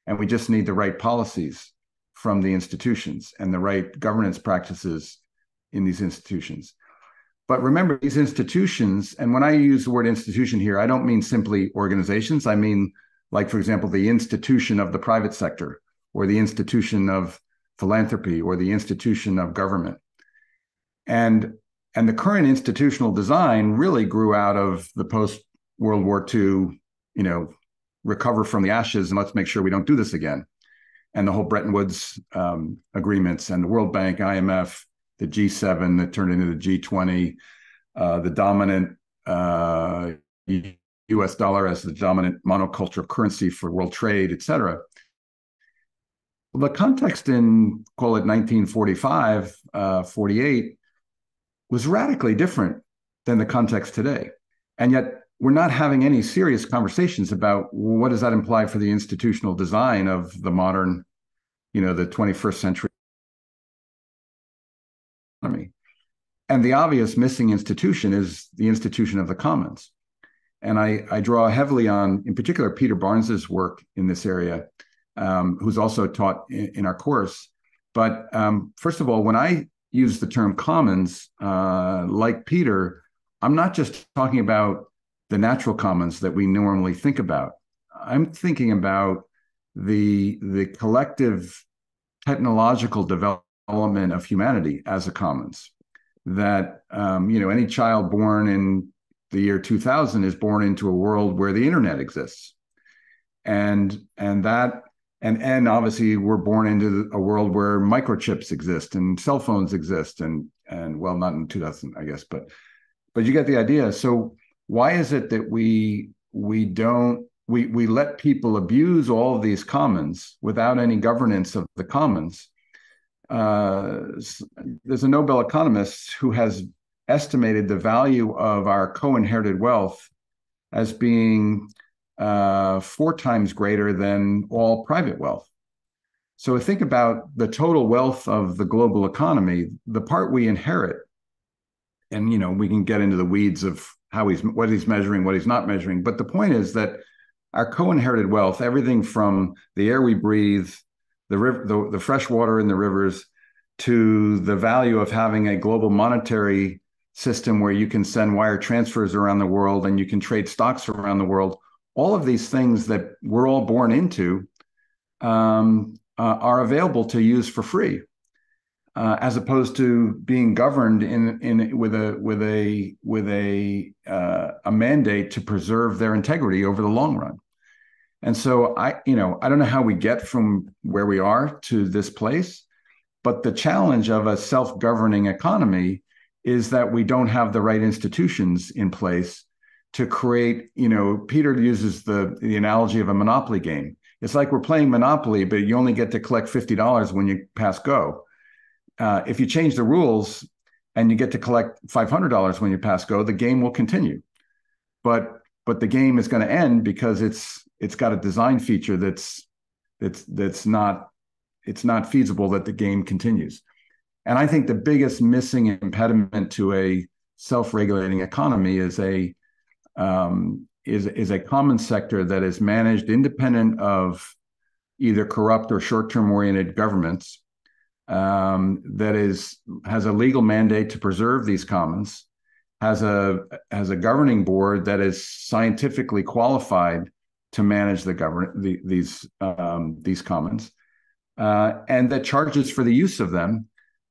and we just need the right policies from the institutions and the right governance practices in these institutions. But remember, these institutions, and when I use the word institution here, I don't mean simply organizations. I mean, like, for example, the institution of the private sector, or the institution of philanthropy, or the institution of government. And the current institutional design really grew out of the post-World War II, recover from the ashes and let's make sure we don't do this again. And the whole Bretton Woods agreements, and the World Bank, IMF, the G7 that turned into the G20, the dominant U.S. dollar as the dominant monoculture currency for world trade, et cetera. Well, the context in, call it 1945, 48, was radically different than the context today. And yet we're not having any serious conversations about what does that imply for the institutional design of the modern, the 21st century economy. And the obvious missing institution is the institution of the commons. And I draw heavily on, in particular, Peter Barnes's work in this area, who's also taught in our course. But first of all, when I use the term commons, like Peter, I'm not just talking about the natural commons that we normally think about. I'm thinking about the collective technological development of humanity as a commons. That, any child born in the year 2000 is born into a world where the internet exists. And obviously we're born into a world where microchips exist and cell phones exist, and well, not in 2000, I guess, but you get the idea. So why is it that we let people abuse all of these commons without any governance of the commons? There's a Nobel economist who has estimated the value of our co-inherited wealth as being 4 times greater than all private wealth. So think about the total wealth of the global economy, the part we inherit. And, we can get into the weeds of what he's measuring, what he's not measuring. But the point is that our co-inherited wealth, everything from the air we breathe, the fresh water in the rivers, to the value of having a global monetary system where you can send wire transfers around the world and you can trade stocks around the world. All of these things that we're all born into are available to use for free, as opposed to being governed with a mandate to preserve their integrity over the long run. And so I don't know how we get from where we are to this place, but the challenge of a self-governing economy is that we don't have the right institutions in place to create, Peter uses the analogy of a Monopoly game. It's like we're playing Monopoly, but you only get to collect $50 when you pass go. If you change the rules and you get to collect $500 when you pass go, the game will continue. But the game is going to end because it's got a design feature that's not feasible that the game continues. And I think the biggest missing impediment to a self-regulating economy is a common sector that is managed independent of either corrupt or short-term oriented governments, that has a legal mandate to preserve these commons, has a governing board that is scientifically qualified to manage these commons, and that charges for the use of them,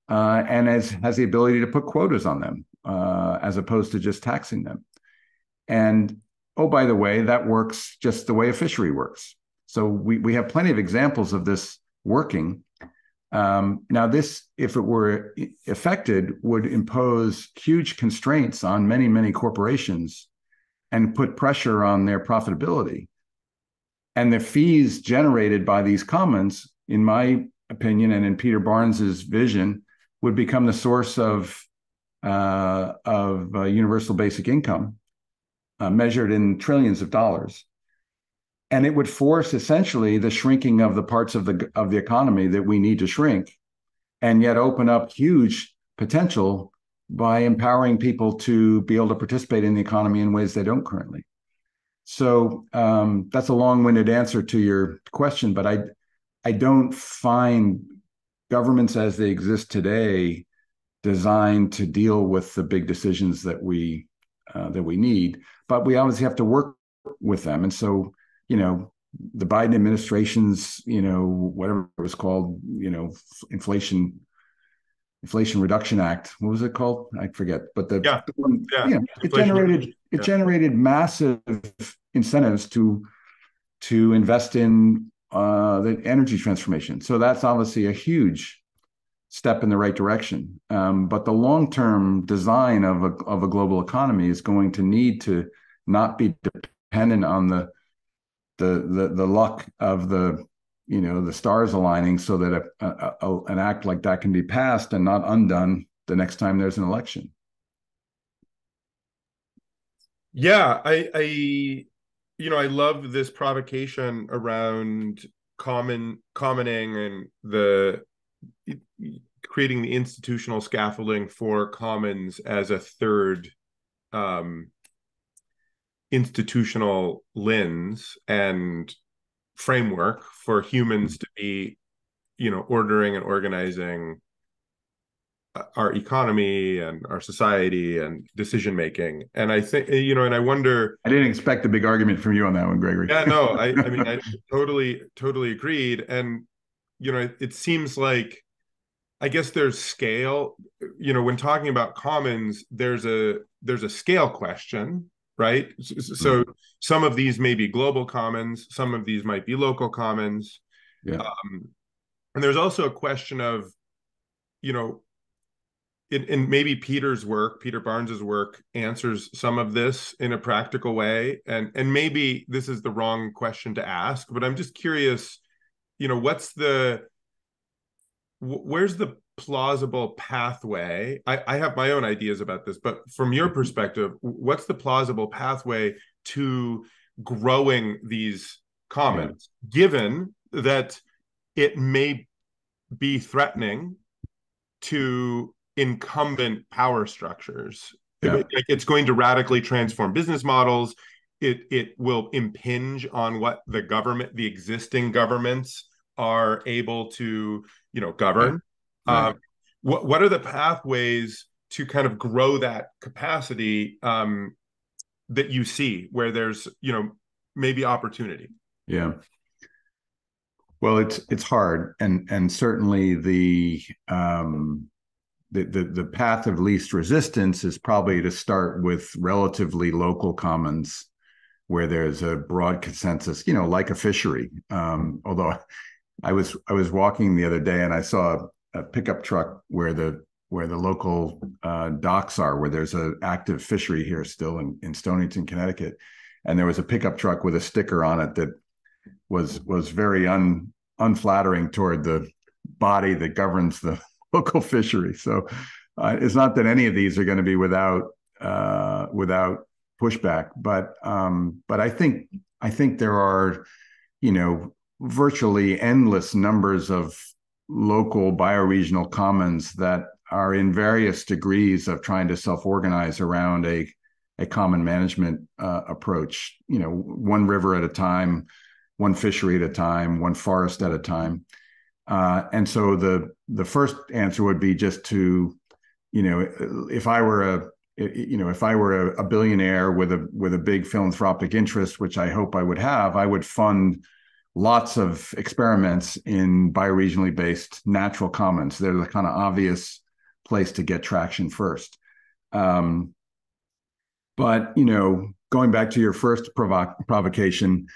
and has the ability to put quotas on them, as opposed to just taxing them. And oh, by the way, that works just the way a fishery works. So we have plenty of examples of this working. Now this, if it were effected, would impose huge constraints on many, many corporations and put pressure on their profitability. And the fees generated by these commons, in my opinion, and in Peter Barnes's vision, would become the source of universal basic income, measured in trillions of dollars. And it would force essentially the shrinking of the parts of the economy that we need to shrink, and yet open up huge potential by empowering people to be able to participate in the economy in ways they don't currently. So that's a long-winded answer to your question, but I don't find governments as they exist today designed to deal with the big decisions that we need. But we obviously have to work with them, and so, you know, the Biden administration's, you know, whatever it was called, you know, Inflation Reduction Act. What was it called? I forget. But it generated massive incentives to invest in the energy transformation. So that's obviously a huge step in the right direction. But the long-term design of a global economy is going to need to not be dependent on the luck of the, you know, the stars aligning, so that an act like that can be passed and not undone the next time there's an election. Yeah, I love this provocation around commoning and the creating the institutional scaffolding for commons as a third institutional lens and framework for humans to be, you know, ordering and organizing our economy and our society and decision making. And I think, you know, and I wonder, I didn't expect a big argument from you on that one, Gregory. Yeah, no, I mean I totally agreed. And, you know, it seems like, I guess there's scale, you know, when talking about commons, there's a scale question, right? So some of these may be global commons, some of these might be local commons. Yeah. And there's also a question of, you know, in maybe Peter Barnes's work answers some of this in a practical way. And maybe this is the wrong question to ask, but I'm just curious, you know, where's the plausible pathway? I have my own ideas about this, but from your perspective, what's the plausible pathway to growing these commons, given that it may be threatening to incumbent power structures? Yeah. It's going to radically transform business models. It will impinge on what the existing governments are able to, you know, govern. Right. What are the pathways to kind of grow that capacity that you see where there's, you know, maybe opportunity? Yeah. Well, it's hard, and certainly the path of least resistance is probably to start with relatively local commons where there's a broad consensus, you know, like a fishery. Although I was walking the other day and I saw a pickup truck where the local docks are, where there's an active fishery here still in Stonington, Connecticut, and there was a pickup truck with a sticker on it that was very unflattering toward the body that governs the local fishery. So it's not that any of these are going to be without pushback. But I think there are, virtually endless numbers of local bioregional commons that are in various degrees of trying to self-organize around a common management approach, one river at a time, one fishery at a time, one forest at a time. And so the first answer would be just to, if I were a billionaire with a big philanthropic interest, which I hope I would have, I would fund lots of experiments in bioregionally based natural commons. They're the kind of obvious place to get traction first. But, going back to your first provocation,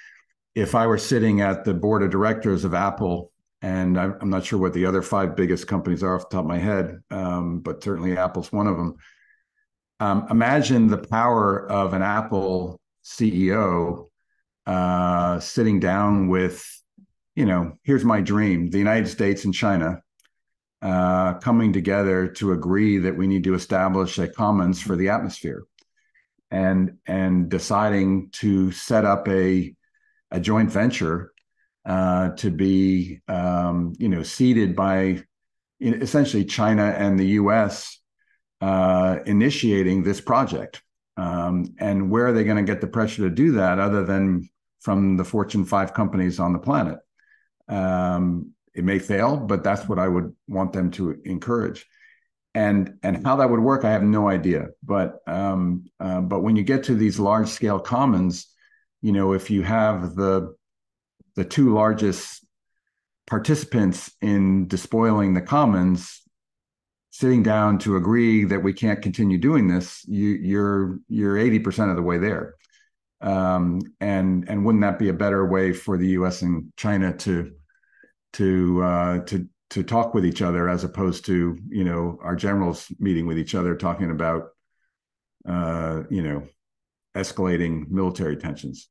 if I were sitting at the board of directors of Apple, and I'm not sure what the other five biggest companies are off the top of my head, but certainly Apple's one of them. Imagine the power of an Apple CEO sitting down with, here's my dream, the United States and China coming together to agree that we need to establish a commons for the atmosphere, and deciding to set up a joint venture to be, seeded by essentially China and the U.S. Initiating this project. And where are they going to get the pressure to do that other than from the Fortune 5 companies on the planet? It may fail, but that's what I would want them to encourage. And how that would work, I have no idea. But when you get to these large scale commons, if you have the two largest participants in despoiling the commons sitting down to agree that we can't continue doing this, you're 80% of the way there. And wouldn't that be a better way for the U.S. and China to talk with each other, as opposed to, our generals meeting with each other, talking about, escalating military tensions?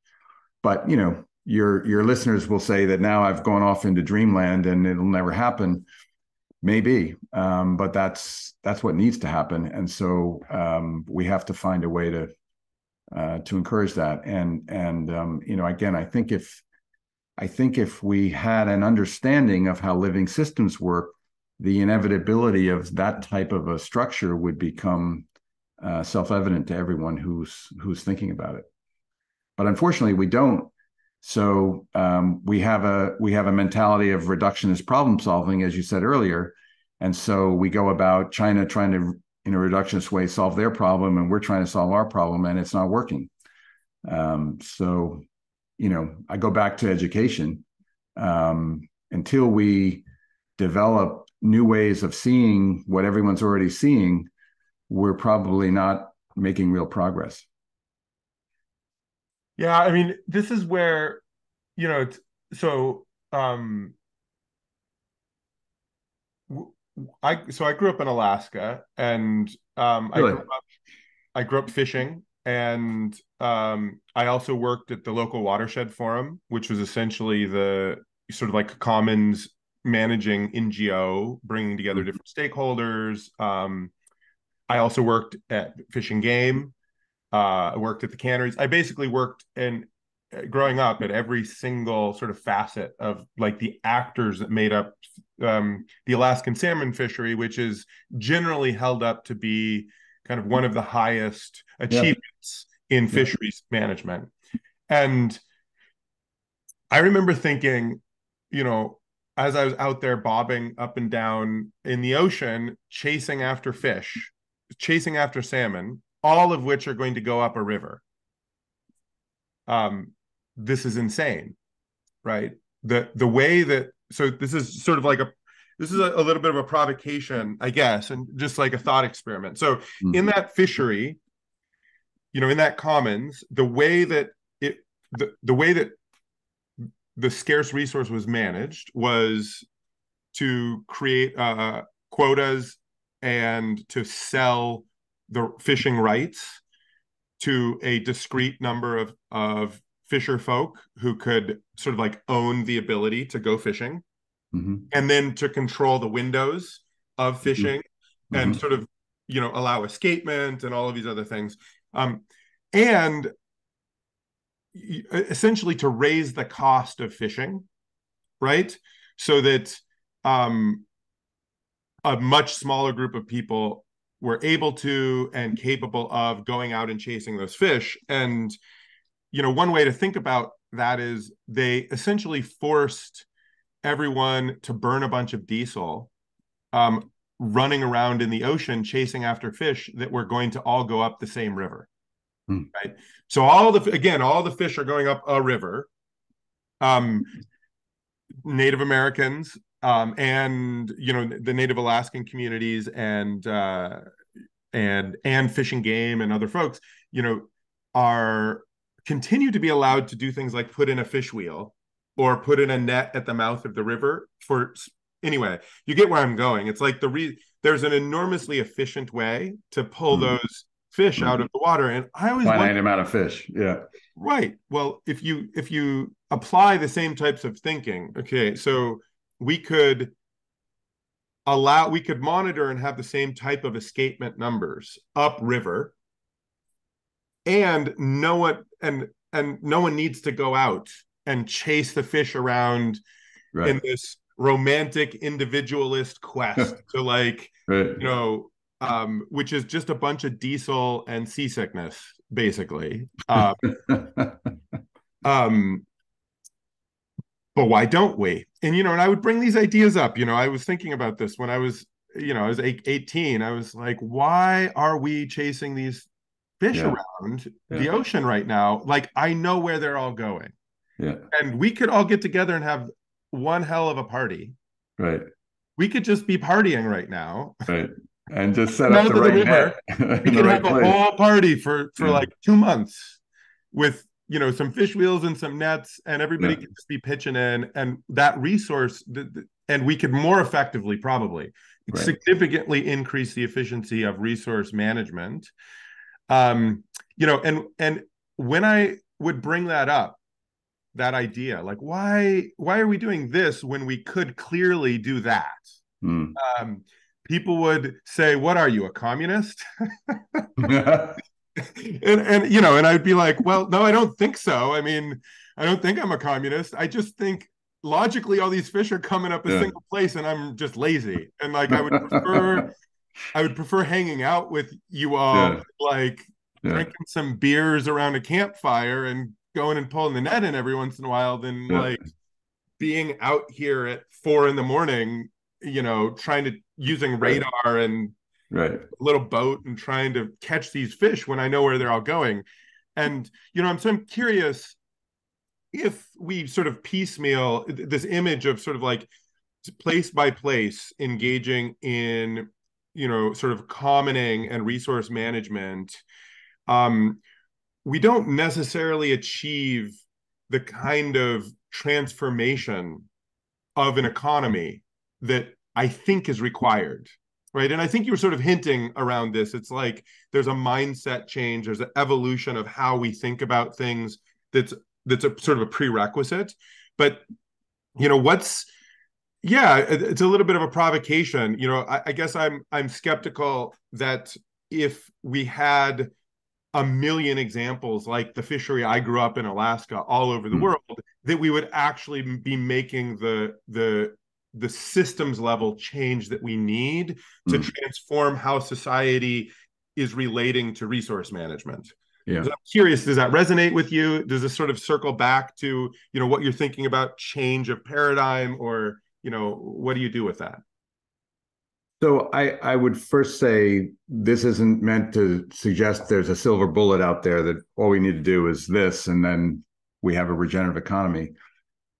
But, your listeners will say that now I've gone off into dreamland and it'll never happen. Maybe, but that's what needs to happen. And so we have to find a way to encourage that. Again, I think if we had an understanding of how living systems work, the inevitability of that type of a structure would become self-evident to everyone who's thinking about it. But unfortunately, we don't. So we have a mentality of reductionist problem solving, as you said earlier. And so we go about China trying to, in a reductionist way, solve their problem, and we're trying to solve our problem, and it's not working. I go back to education. Until we develop new ways of seeing what everyone's already seeing, we're probably not making real progress. Yeah, I mean, this is where, it's so. I grew up in Alaska, and really? I grew up fishing, and I also worked at the local watershed forum, which was essentially the sort of like commons managing NGO, bringing together mm-hmm. different stakeholders. I also worked at Fish and Game. I worked at the canneries. I basically worked growing up at every single sort of facet of like the actors that made up the Alaskan salmon fishery, which is generally held up to be kind of one of the highest achievements in fisheries management. And I remember thinking, as I was out there bobbing up and down in the ocean, chasing after fish, chasing after salmon, all of which are going to go up a river. This is insane, right? The way that, so this is sort of like a little bit of a provocation, I guess, and just like a thought experiment. So mm-hmm. in that fishery, in that commons, the way that the scarce resource was managed was to create quotas and to sell the fishing rights to a discrete number of fisher folk who could sort of like own the ability to go fishing, mm-hmm. and then to control the windows of fishing mm-hmm. and sort of, allow escapement and all of these other things. and essentially to raise the cost of fishing, right? So that a much smaller group of people were able to and capable of going out and chasing those fish. And, you know, one way to think about that is they essentially forced everyone to burn a bunch of diesel, running around in the ocean, chasing after fish that were going to all go up the same river. Hmm. Right. So all the fish are going up a river. Native Americans and, you know, the Native Alaskan communities and Fish and Game and other folks, you know, continue to be allowed to do things like put in a fish wheel or put in a net at the mouth of the river for. Anyway, you get where I'm going. It's like there's an enormously efficient way to pull those fish out of the water, and I always finite amount of fish. Yeah, right. Well, if you apply the same types of thinking, okay, so we could monitor and have the same type of escapement numbers upriver, and no one needs to go out and chase the fish around in this romantic individualist quest to which is just a bunch of diesel and seasickness, basically. But why don't we? And, you know, and I would bring these ideas up. You know, I was thinking about this when I was, you know, I was 18. I was like, why are we chasing these fish around the ocean right now? Like, I know where they're all going. Yeah. And we could all get together and have one hell of a party. Right. We could just be partying right now. Right. And just set up the right net. We could have a whole party for like 2 months with, you know, some fish wheels and some nets, and everybody could just be pitching in, and that resource, and we could more effectively probably significantly increase the efficiency of resource management. You know, and when I would bring that up, that idea, like why are we doing this when we could clearly do that? People would say, "What are you, a communist?" And you know, and I'd be like, "Well, no, I don't think so. I mean, I don't think I'm a communist. I just think logically all these fish are coming up a single place, and I'm just lazy. And like I would prefer hanging out with you all, drinking some beers around a campfire and going and pulling the net in every once in a while than like being out here at 4 a.m." you know, trying to using radar and a little boat and trying to catch these fish when I know where they're all going." And, you know, I'm curious if we sort of piecemeal this image of sort of like place by place engaging in, you know, sort of commoning and resource management, we don't necessarily achieve the kind of transformation of an economy that I think is required, right? And I think you were sort of hinting around this. It's like there's a mindset change, there's an evolution of how we think about things that's a sort of a prerequisite. But, you know, it's a little bit of a provocation. You know, I guess I'm skeptical that if we had a million examples like the fishery I grew up in Alaska all over the world, that we would actually be making the systems level change that we need to transform how society is relating to resource management. Yeah. So I'm curious, does that resonate with you? Does this sort of circle back to, you know, what you're thinking about change of paradigm, or, you know, what do you do with that? So I would first say this isn't meant to suggest there's a silver bullet out there that all we need to do is this, and then we have a regenerative economy.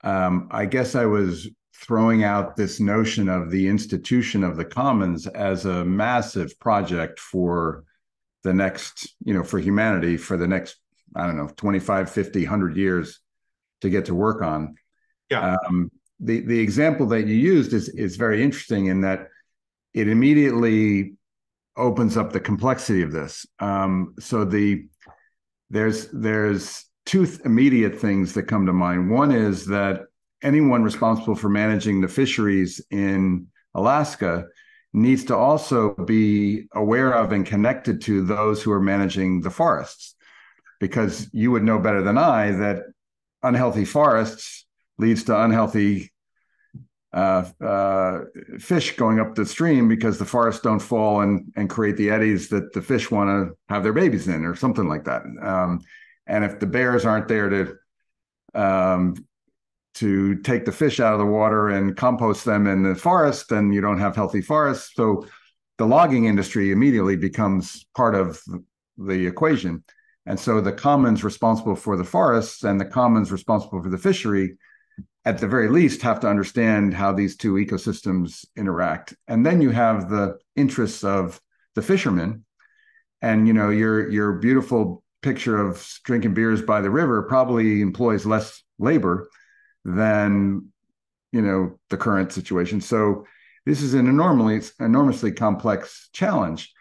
I guess I was throwing out this notion of the institution of the commons as a massive project for the next, you know, for humanity, for the next, I don't know, 25, 50, 100 years to get to work on. Yeah. The example that you used is very interesting in that it immediately opens up the complexity of this. So there's two immediate things that come to mind. One is that anyone responsible for managing the fisheries in Alaska needs to also be aware of and connected to those who are managing the forests. because you would know better than I that unhealthy forests leads to unhealthy fish going up the stream because the forests don't fall and create the eddies that the fish want to have their babies in or something like that. And if the bears aren't there to take the fish out of the water and compost them in the forest, then you don't have healthy forests. So the logging industry immediately becomes part of the equation. And so the commons responsible for the forests and the commons responsible for the fishery, at the very least, have to understand how these two ecosystems interact. And then you have the interests of the fishermen. And, you know, your beautiful picture of drinking beers by the river probably employs less labor than, you know, the current situation. So this is an enormously complex challenge.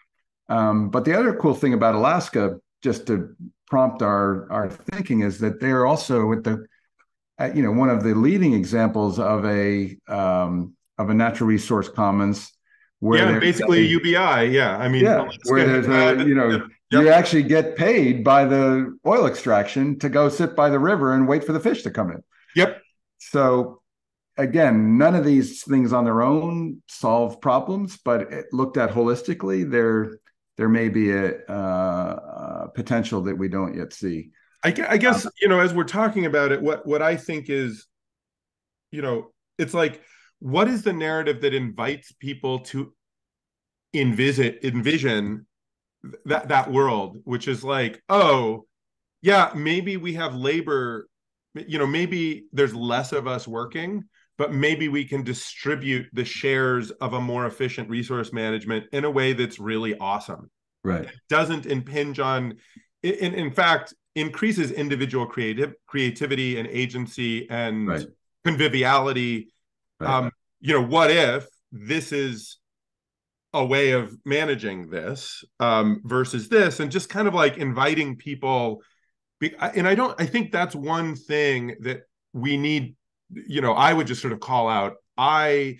But the other cool thing about Alaska, just to prompt our thinking, is that they're also with the, you know, one of the leading examples of a natural resource commons, where basically UBI. Yeah, I mean, where there's a, you know, you actually get paid by the oil extraction to go sit by the river and wait for the fish to come in. Yep. So again, none of these things on their own solve problems, but looked at holistically, there may be a potential that we don't yet see. I guess, you know, as we're talking about it, what I think is, you know, it's like, what is the narrative that invites people to envision that world, which is like, oh, yeah, maybe we have labor, you know, maybe there's less of us working, but maybe we can distribute the shares of a more efficient resource management in a way that's really awesome. Right. It doesn't impinge on, in fact, increases individual creativity and agency and conviviality. Right. You know, what if this is a way of managing this versus this, and just kind of like inviting people. And I think that's one thing that we need, you know, I would just sort of call out, I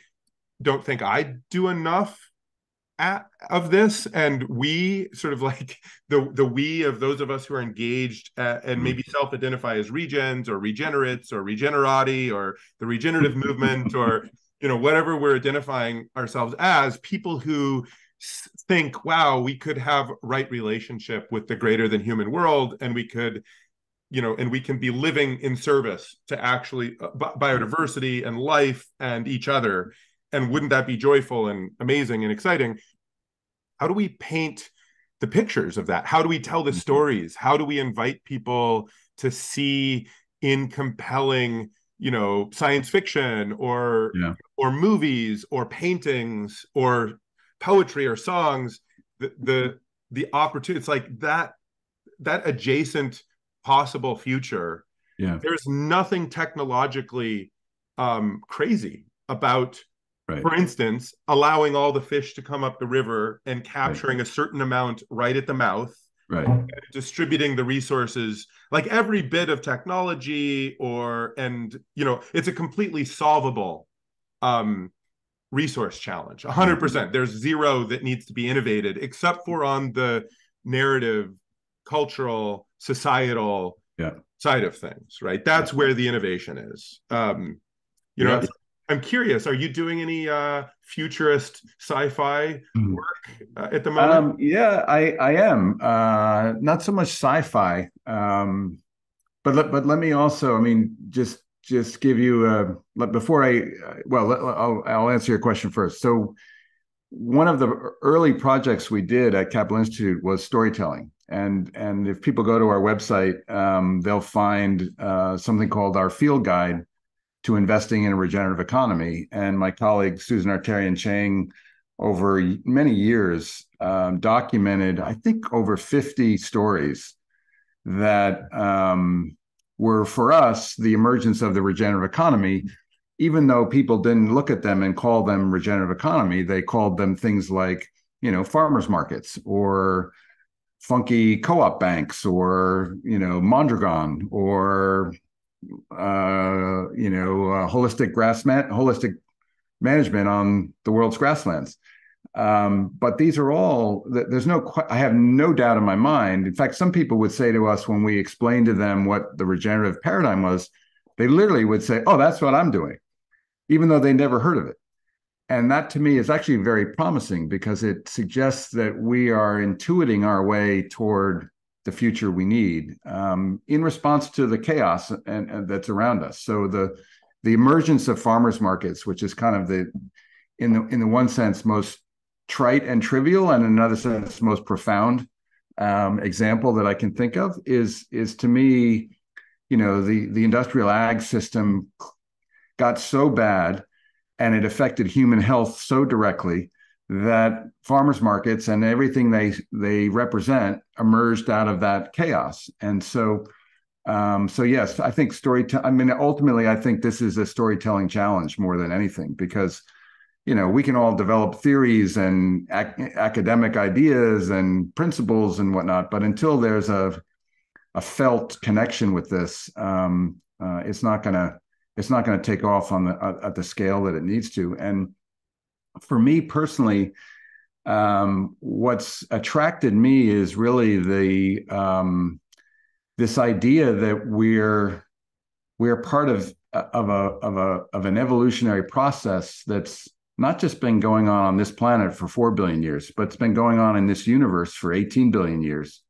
don't think I do enough of this. And we sort of like the we of those of us who are engaged and maybe self-identify as regens or regenerates or regenerati or the regenerative movement or, you know, whatever we're identifying ourselves as, people who think, wow, we could have right relationship with the greater than human world, and we could, you know, and we can be living in service to actually biodiversity and life and each other. And wouldn't that be joyful and amazing and exciting? How do we paint the pictures of that? How do we tell the stories? How do we invite people to see in compelling, you know, science fiction or movies or paintings or poetry or songs, the opportunity? It's like that adjacent possible future. Yeah, there's nothing technologically crazy about, for instance, allowing all the fish to come up the river and capturing a certain amount right at the mouth, and distributing the resources, like every bit of technology and, you know, it's a completely solvable resource challenge, 100%. There's zero that needs to be innovated, except for on the narrative, cultural, societal side of things, right? That's where the innovation is. You know, I'm curious, are you doing any futurist sci-fi work at the moment? I am. Not so much sci-fi, but let me also, I mean, just give you I'll answer your question first. So one of the early projects we did at Capital Institute was storytelling. And if people go to our website, they'll find something called our field guide to investing in a regenerative economy. And my colleague, Susan Arterian Chang, over many years, documented, I think, over 50 stories that were, for us, the emergence of the regenerative economy. Even though people didn't look at them and call them regenerative economy, they called them things like, you know, farmers markets or funky co-op banks or, you know, Mondragon or holistic management on the world's grasslands. But these are all, there's no, I have no doubt in my mind. In fact, some people would say to us when we explained to them what the regenerative paradigm was, they literally would say, oh, that's what I'm doing, even though they never heard of it. And that to me is actually very promising because it suggests that we are intuiting our way toward the future we need in response to the chaos and that's around us. So the emergence of farmers markets, which is kind of the, in the one sense, most trite and trivial, and in another sense, most profound example that I can think of is to me, you know, the industrial ag system got so bad and it affected human health so directly that farmers markets and everything they represent emerged out of that chaos. And so, yes, I think ultimately, I think this is a storytelling challenge more than anything, because, you know, we can all develop theories and academic ideas and principles and whatnot, but until there's a felt connection with this, it's not going to take off on at the scale that it needs to. And for me personally, what's attracted me is really this idea that we're part of an evolutionary process that's not just been going on this planet for 4 billion years, but it's been going on in this universe for 18 billion years.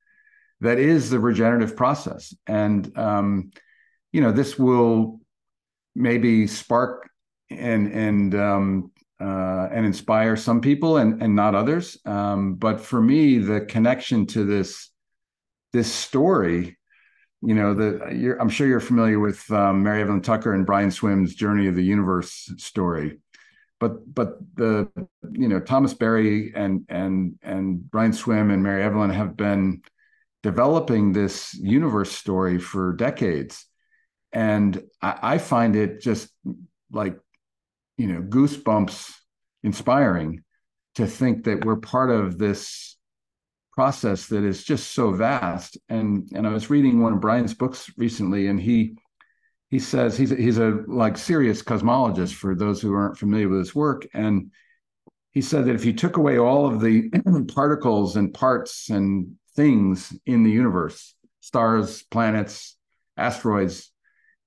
That is the regenerative process. And, you know, this will maybe spark and inspire some people and not others. But for me, the connection to this story, you know, I'm sure you're familiar with Mary Evelyn Tucker and Brian Swim's Journey of the Universe story. But the, you know, Thomas Berry and Brian Swim and Mary Evelyn have been developing this universe story for decades. And I find it just like, you know, goosebumps inspiring to think that we're part of this process that is just so vast. And I was reading one of Brian's books recently, and he says he's a like serious cosmologist, for those who aren't familiar with his work. And he said that if you took away all of the particles and parts and things in the universe, stars, planets, asteroids,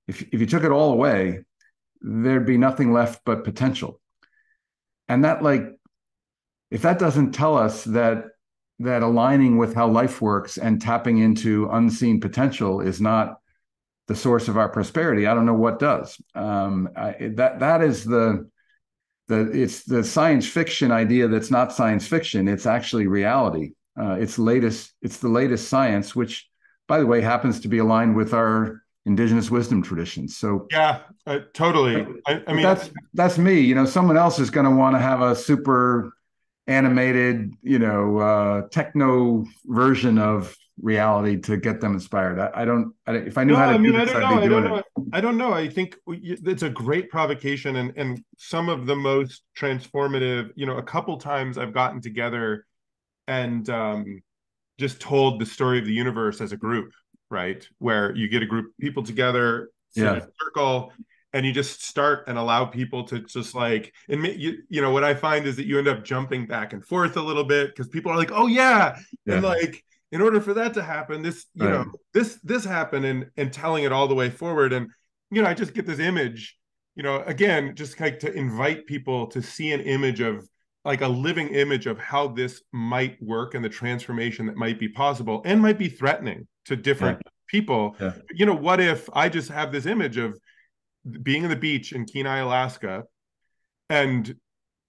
if you took it all away, there'd be nothing left but potential. And that, like, if that doesn't tell us that aligning with how life works and tapping into unseen potential is not the source of our prosperity, I don't know what does. That is it's the science fiction idea that's not science fiction. It's actually reality. It's the latest science, which, by the way, happens to be aligned with our indigenous wisdom traditions. So yeah, totally. I mean, that's me. You know, someone else is going to want to have a super animated, you know, techno version of reality to get them inspired. I don't know. I think it's a great provocation, and some of the most transformative. You know, a couple times I've gotten together and just told the story of the universe as a group, right? Where you get a group of people together, in a circle, and you just start and allow people to just like, and you know, what I find is that you end up jumping back and forth a little bit because people are like, oh yeah. And like, in order for that to happen, this, you know, this happened, and telling it all the way forward. And, you know, I just get this image, you know, again, just like to invite people to see an image of like a living image of how this might work and the transformation that might be possible and might be threatening to different people. Yeah. You know, what if I just have this image of being on the beach in Kenai, Alaska, and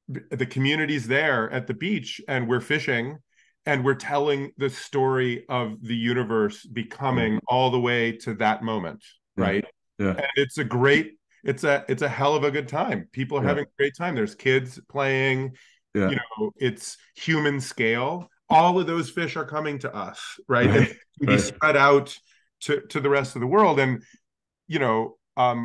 the community's there at the beach, and we're fishing, and we're telling the story of the universe becoming all the way to that moment, right? Yeah. And it's a great, it's a hell of a good time. People are having a great time. There's kids playing. Yeah. You know, it's human scale. All of those fish are coming to us, right? And it can be spread out to the rest of the world. And, you know,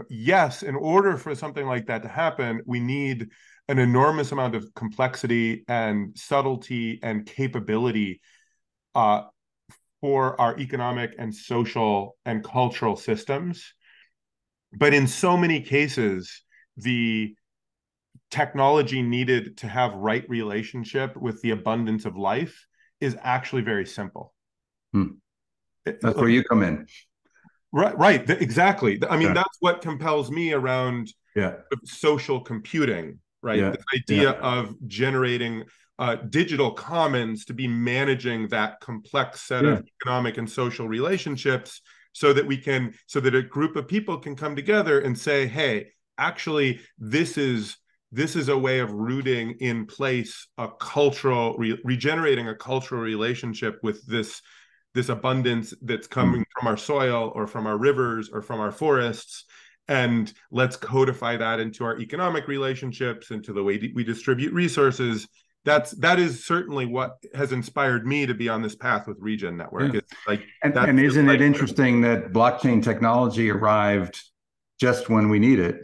yes, in order for something like that to happen, we need an enormous amount of complexity and subtlety and capability for our economic and social and cultural systems. But in so many cases, the technology needed to have right relationship with the abundance of life is actually very simple. That's where you come in. Right. Exactly. I mean, that's what compels me around social computing, right? Yeah. This idea of generating digital commons to be managing that complex set of economic and social relationships so that a group of people can come together and say, hey, actually, this is a way of rooting in place a cultural, regenerating a cultural relationship with this abundance that's coming from our soil or from our rivers or from our forests. And let's codify that into our economic relationships, into the way we distribute resources. That is certainly what has inspired me to be on this path with Regen Network. Yeah. It's like, and isn't it interesting that blockchain technology arrived just when we need it?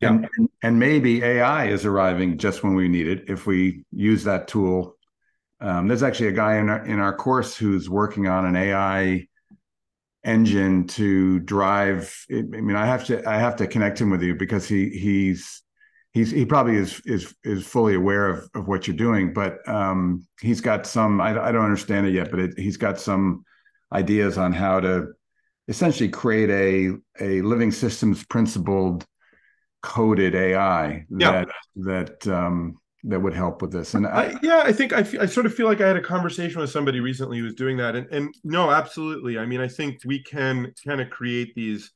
Yeah. And maybe AI is arriving just when we need it if we use that tool. There's actually a guy in our course who's working on an AI engine to drive. I mean, I have to connect him with you because he probably is fully aware of what you're doing, but he's got some. I don't understand it yet, but he's got some ideas on how to essentially create a living systems principled coded AI that would help with this. And I sort of feel like I had a conversation with somebody recently who was doing that. And no, absolutely. I mean, I think we can kind of create these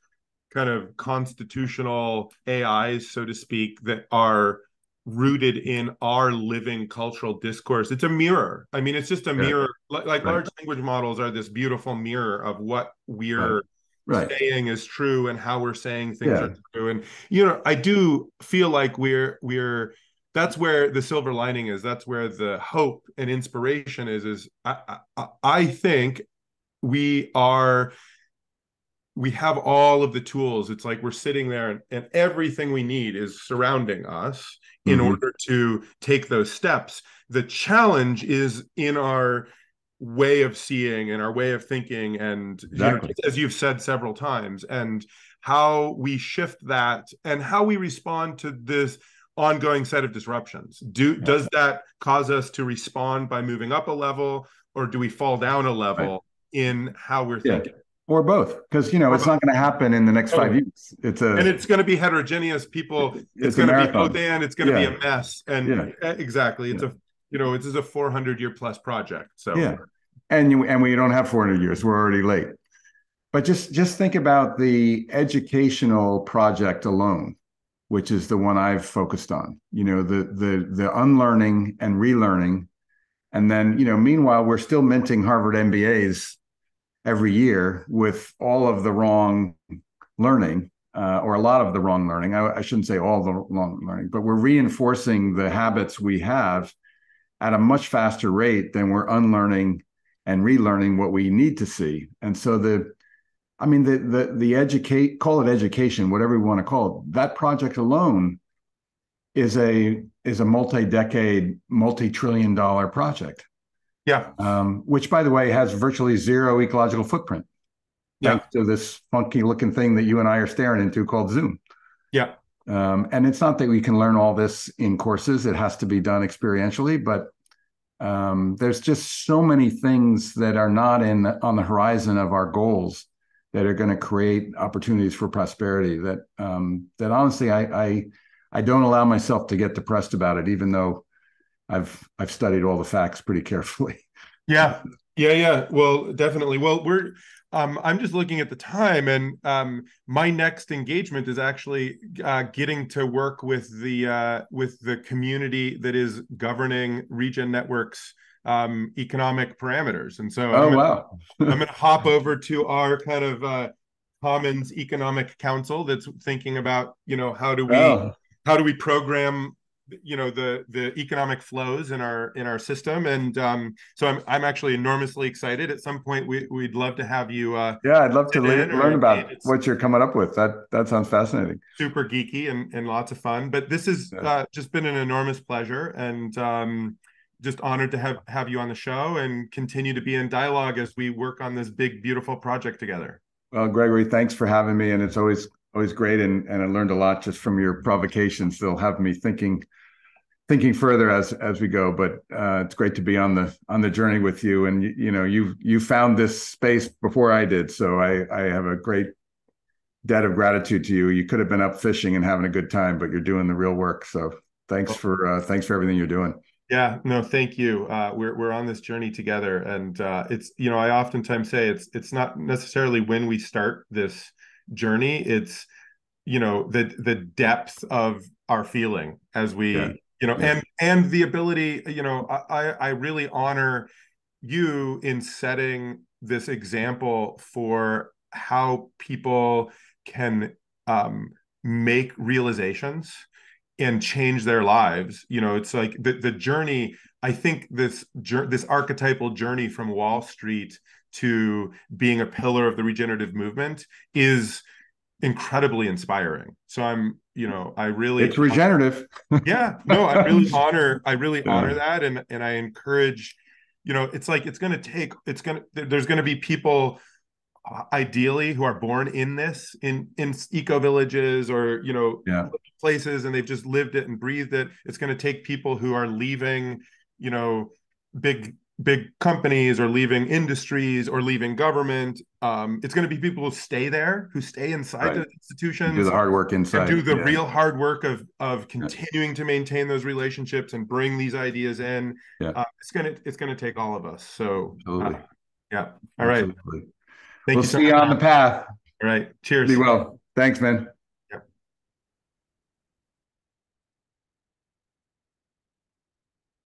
kind of constitutional AIs, so to speak, that are rooted in our living cultural discourse. It's a mirror. I mean, it's just a mirror. Like large language models are this beautiful mirror of what we're saying is true and how we're saying things are true. And, you know, I do feel like we're that's where the silver lining is. That's where the hope and inspiration is I think we have all of the tools. It's like we're sitting there and everything we need is surrounding us in order to take those steps. The challenge is in our way of seeing and our way of thinking. And you know, as you've said several times, and how we shift that and how we respond to this ongoing set of disruptions. Does that cause us to respond by moving up a level, or do we fall down a level in how we're thinking? Or both, because, you know, it's not going to happen in the next 5 years. And it's going to be heterogeneous, people. It's going to be Odan. It's going to be a mess. And exactly. It's this is a 400 year plus project. So And we don't have 400 years. We're already late. But just think about the educational project alone, which is the one I've focused on, you know, the unlearning and relearning. And then, you know, meanwhile, we're still minting Harvard MBAs every year with all of the wrong learning, or a lot of the wrong learning. I shouldn't say all the wrong learning, but we're reinforcing the habits we have at a much faster rate than we're unlearning and relearning what we need to see. And so the call it education, whatever you want to call it, that project alone is a multi-decade, multi-trillion dollar project. Yeah. Which, by the way, has virtually zero ecological footprint. Yeah. Thanks to this funky looking thing that you and I are staring into called Zoom. Yeah. And it's not that we can learn all this in courses. It has to be done experientially, but there's just so many things that are not on the horizon of our goals that are going to create opportunities for prosperity. That honestly, I don't allow myself to get depressed about it, even though I've studied all the facts pretty carefully. Yeah. Well, definitely. Well, we're I'm just looking at the time, and my next engagement is actually getting to work with the community that is governing Regen Network's economic parameters. And so I'm going to hop over to our kind of Commons Economic Council that's thinking about, you know, how do we program, you know, the economic flows in our system. And so I'm actually enormously excited. At some point we'd love to have you. I'd love to learn about what you're coming up with. That sounds fascinating. Super geeky and lots of fun, but this has just been an enormous pleasure. And just honored to have you on the show and continue to be in dialogue as we work on this big, beautiful project together. Well, Gregory, thanks for having me. And it's always great. And I learned a lot just from your provocations. They'll have me thinking thinking further as we go, but it's great to be on the journey with you. And you found this space before I did, so I have a great debt of gratitude to you. You could have been up fishing and having a good time, but you're doing the real work. So thanks for everything you're doing. Yeah, no, thank you. We're on this journey together, and it's I oftentimes say it's not necessarily when we start this journey. It's the depth of our feeling as we. Yeah. And the ability, I really honor you in setting this example for how people can make realizations and change their lives. It's like the journey, I think this archetypal journey from Wall Street to being a pillar of the regenerative movement is incredibly inspiring. So it's regenerative. I really honor that. And I encourage, there's going to be people ideally who are born in this, in eco-villages or, places, and they've just lived it and breathed it. It's going to take people who are leaving, big companies or leaving industries or leaving government. It's going to be people who stay there, who stay inside the institutions, do the hard work inside, do the real hard work of continuing to maintain those relationships and bring these ideas in. Yeah. It's going to take all of us. So, All right. Absolutely. Thank you so much. We'll see you on the path. All right. Cheers. Be well. Thanks, man.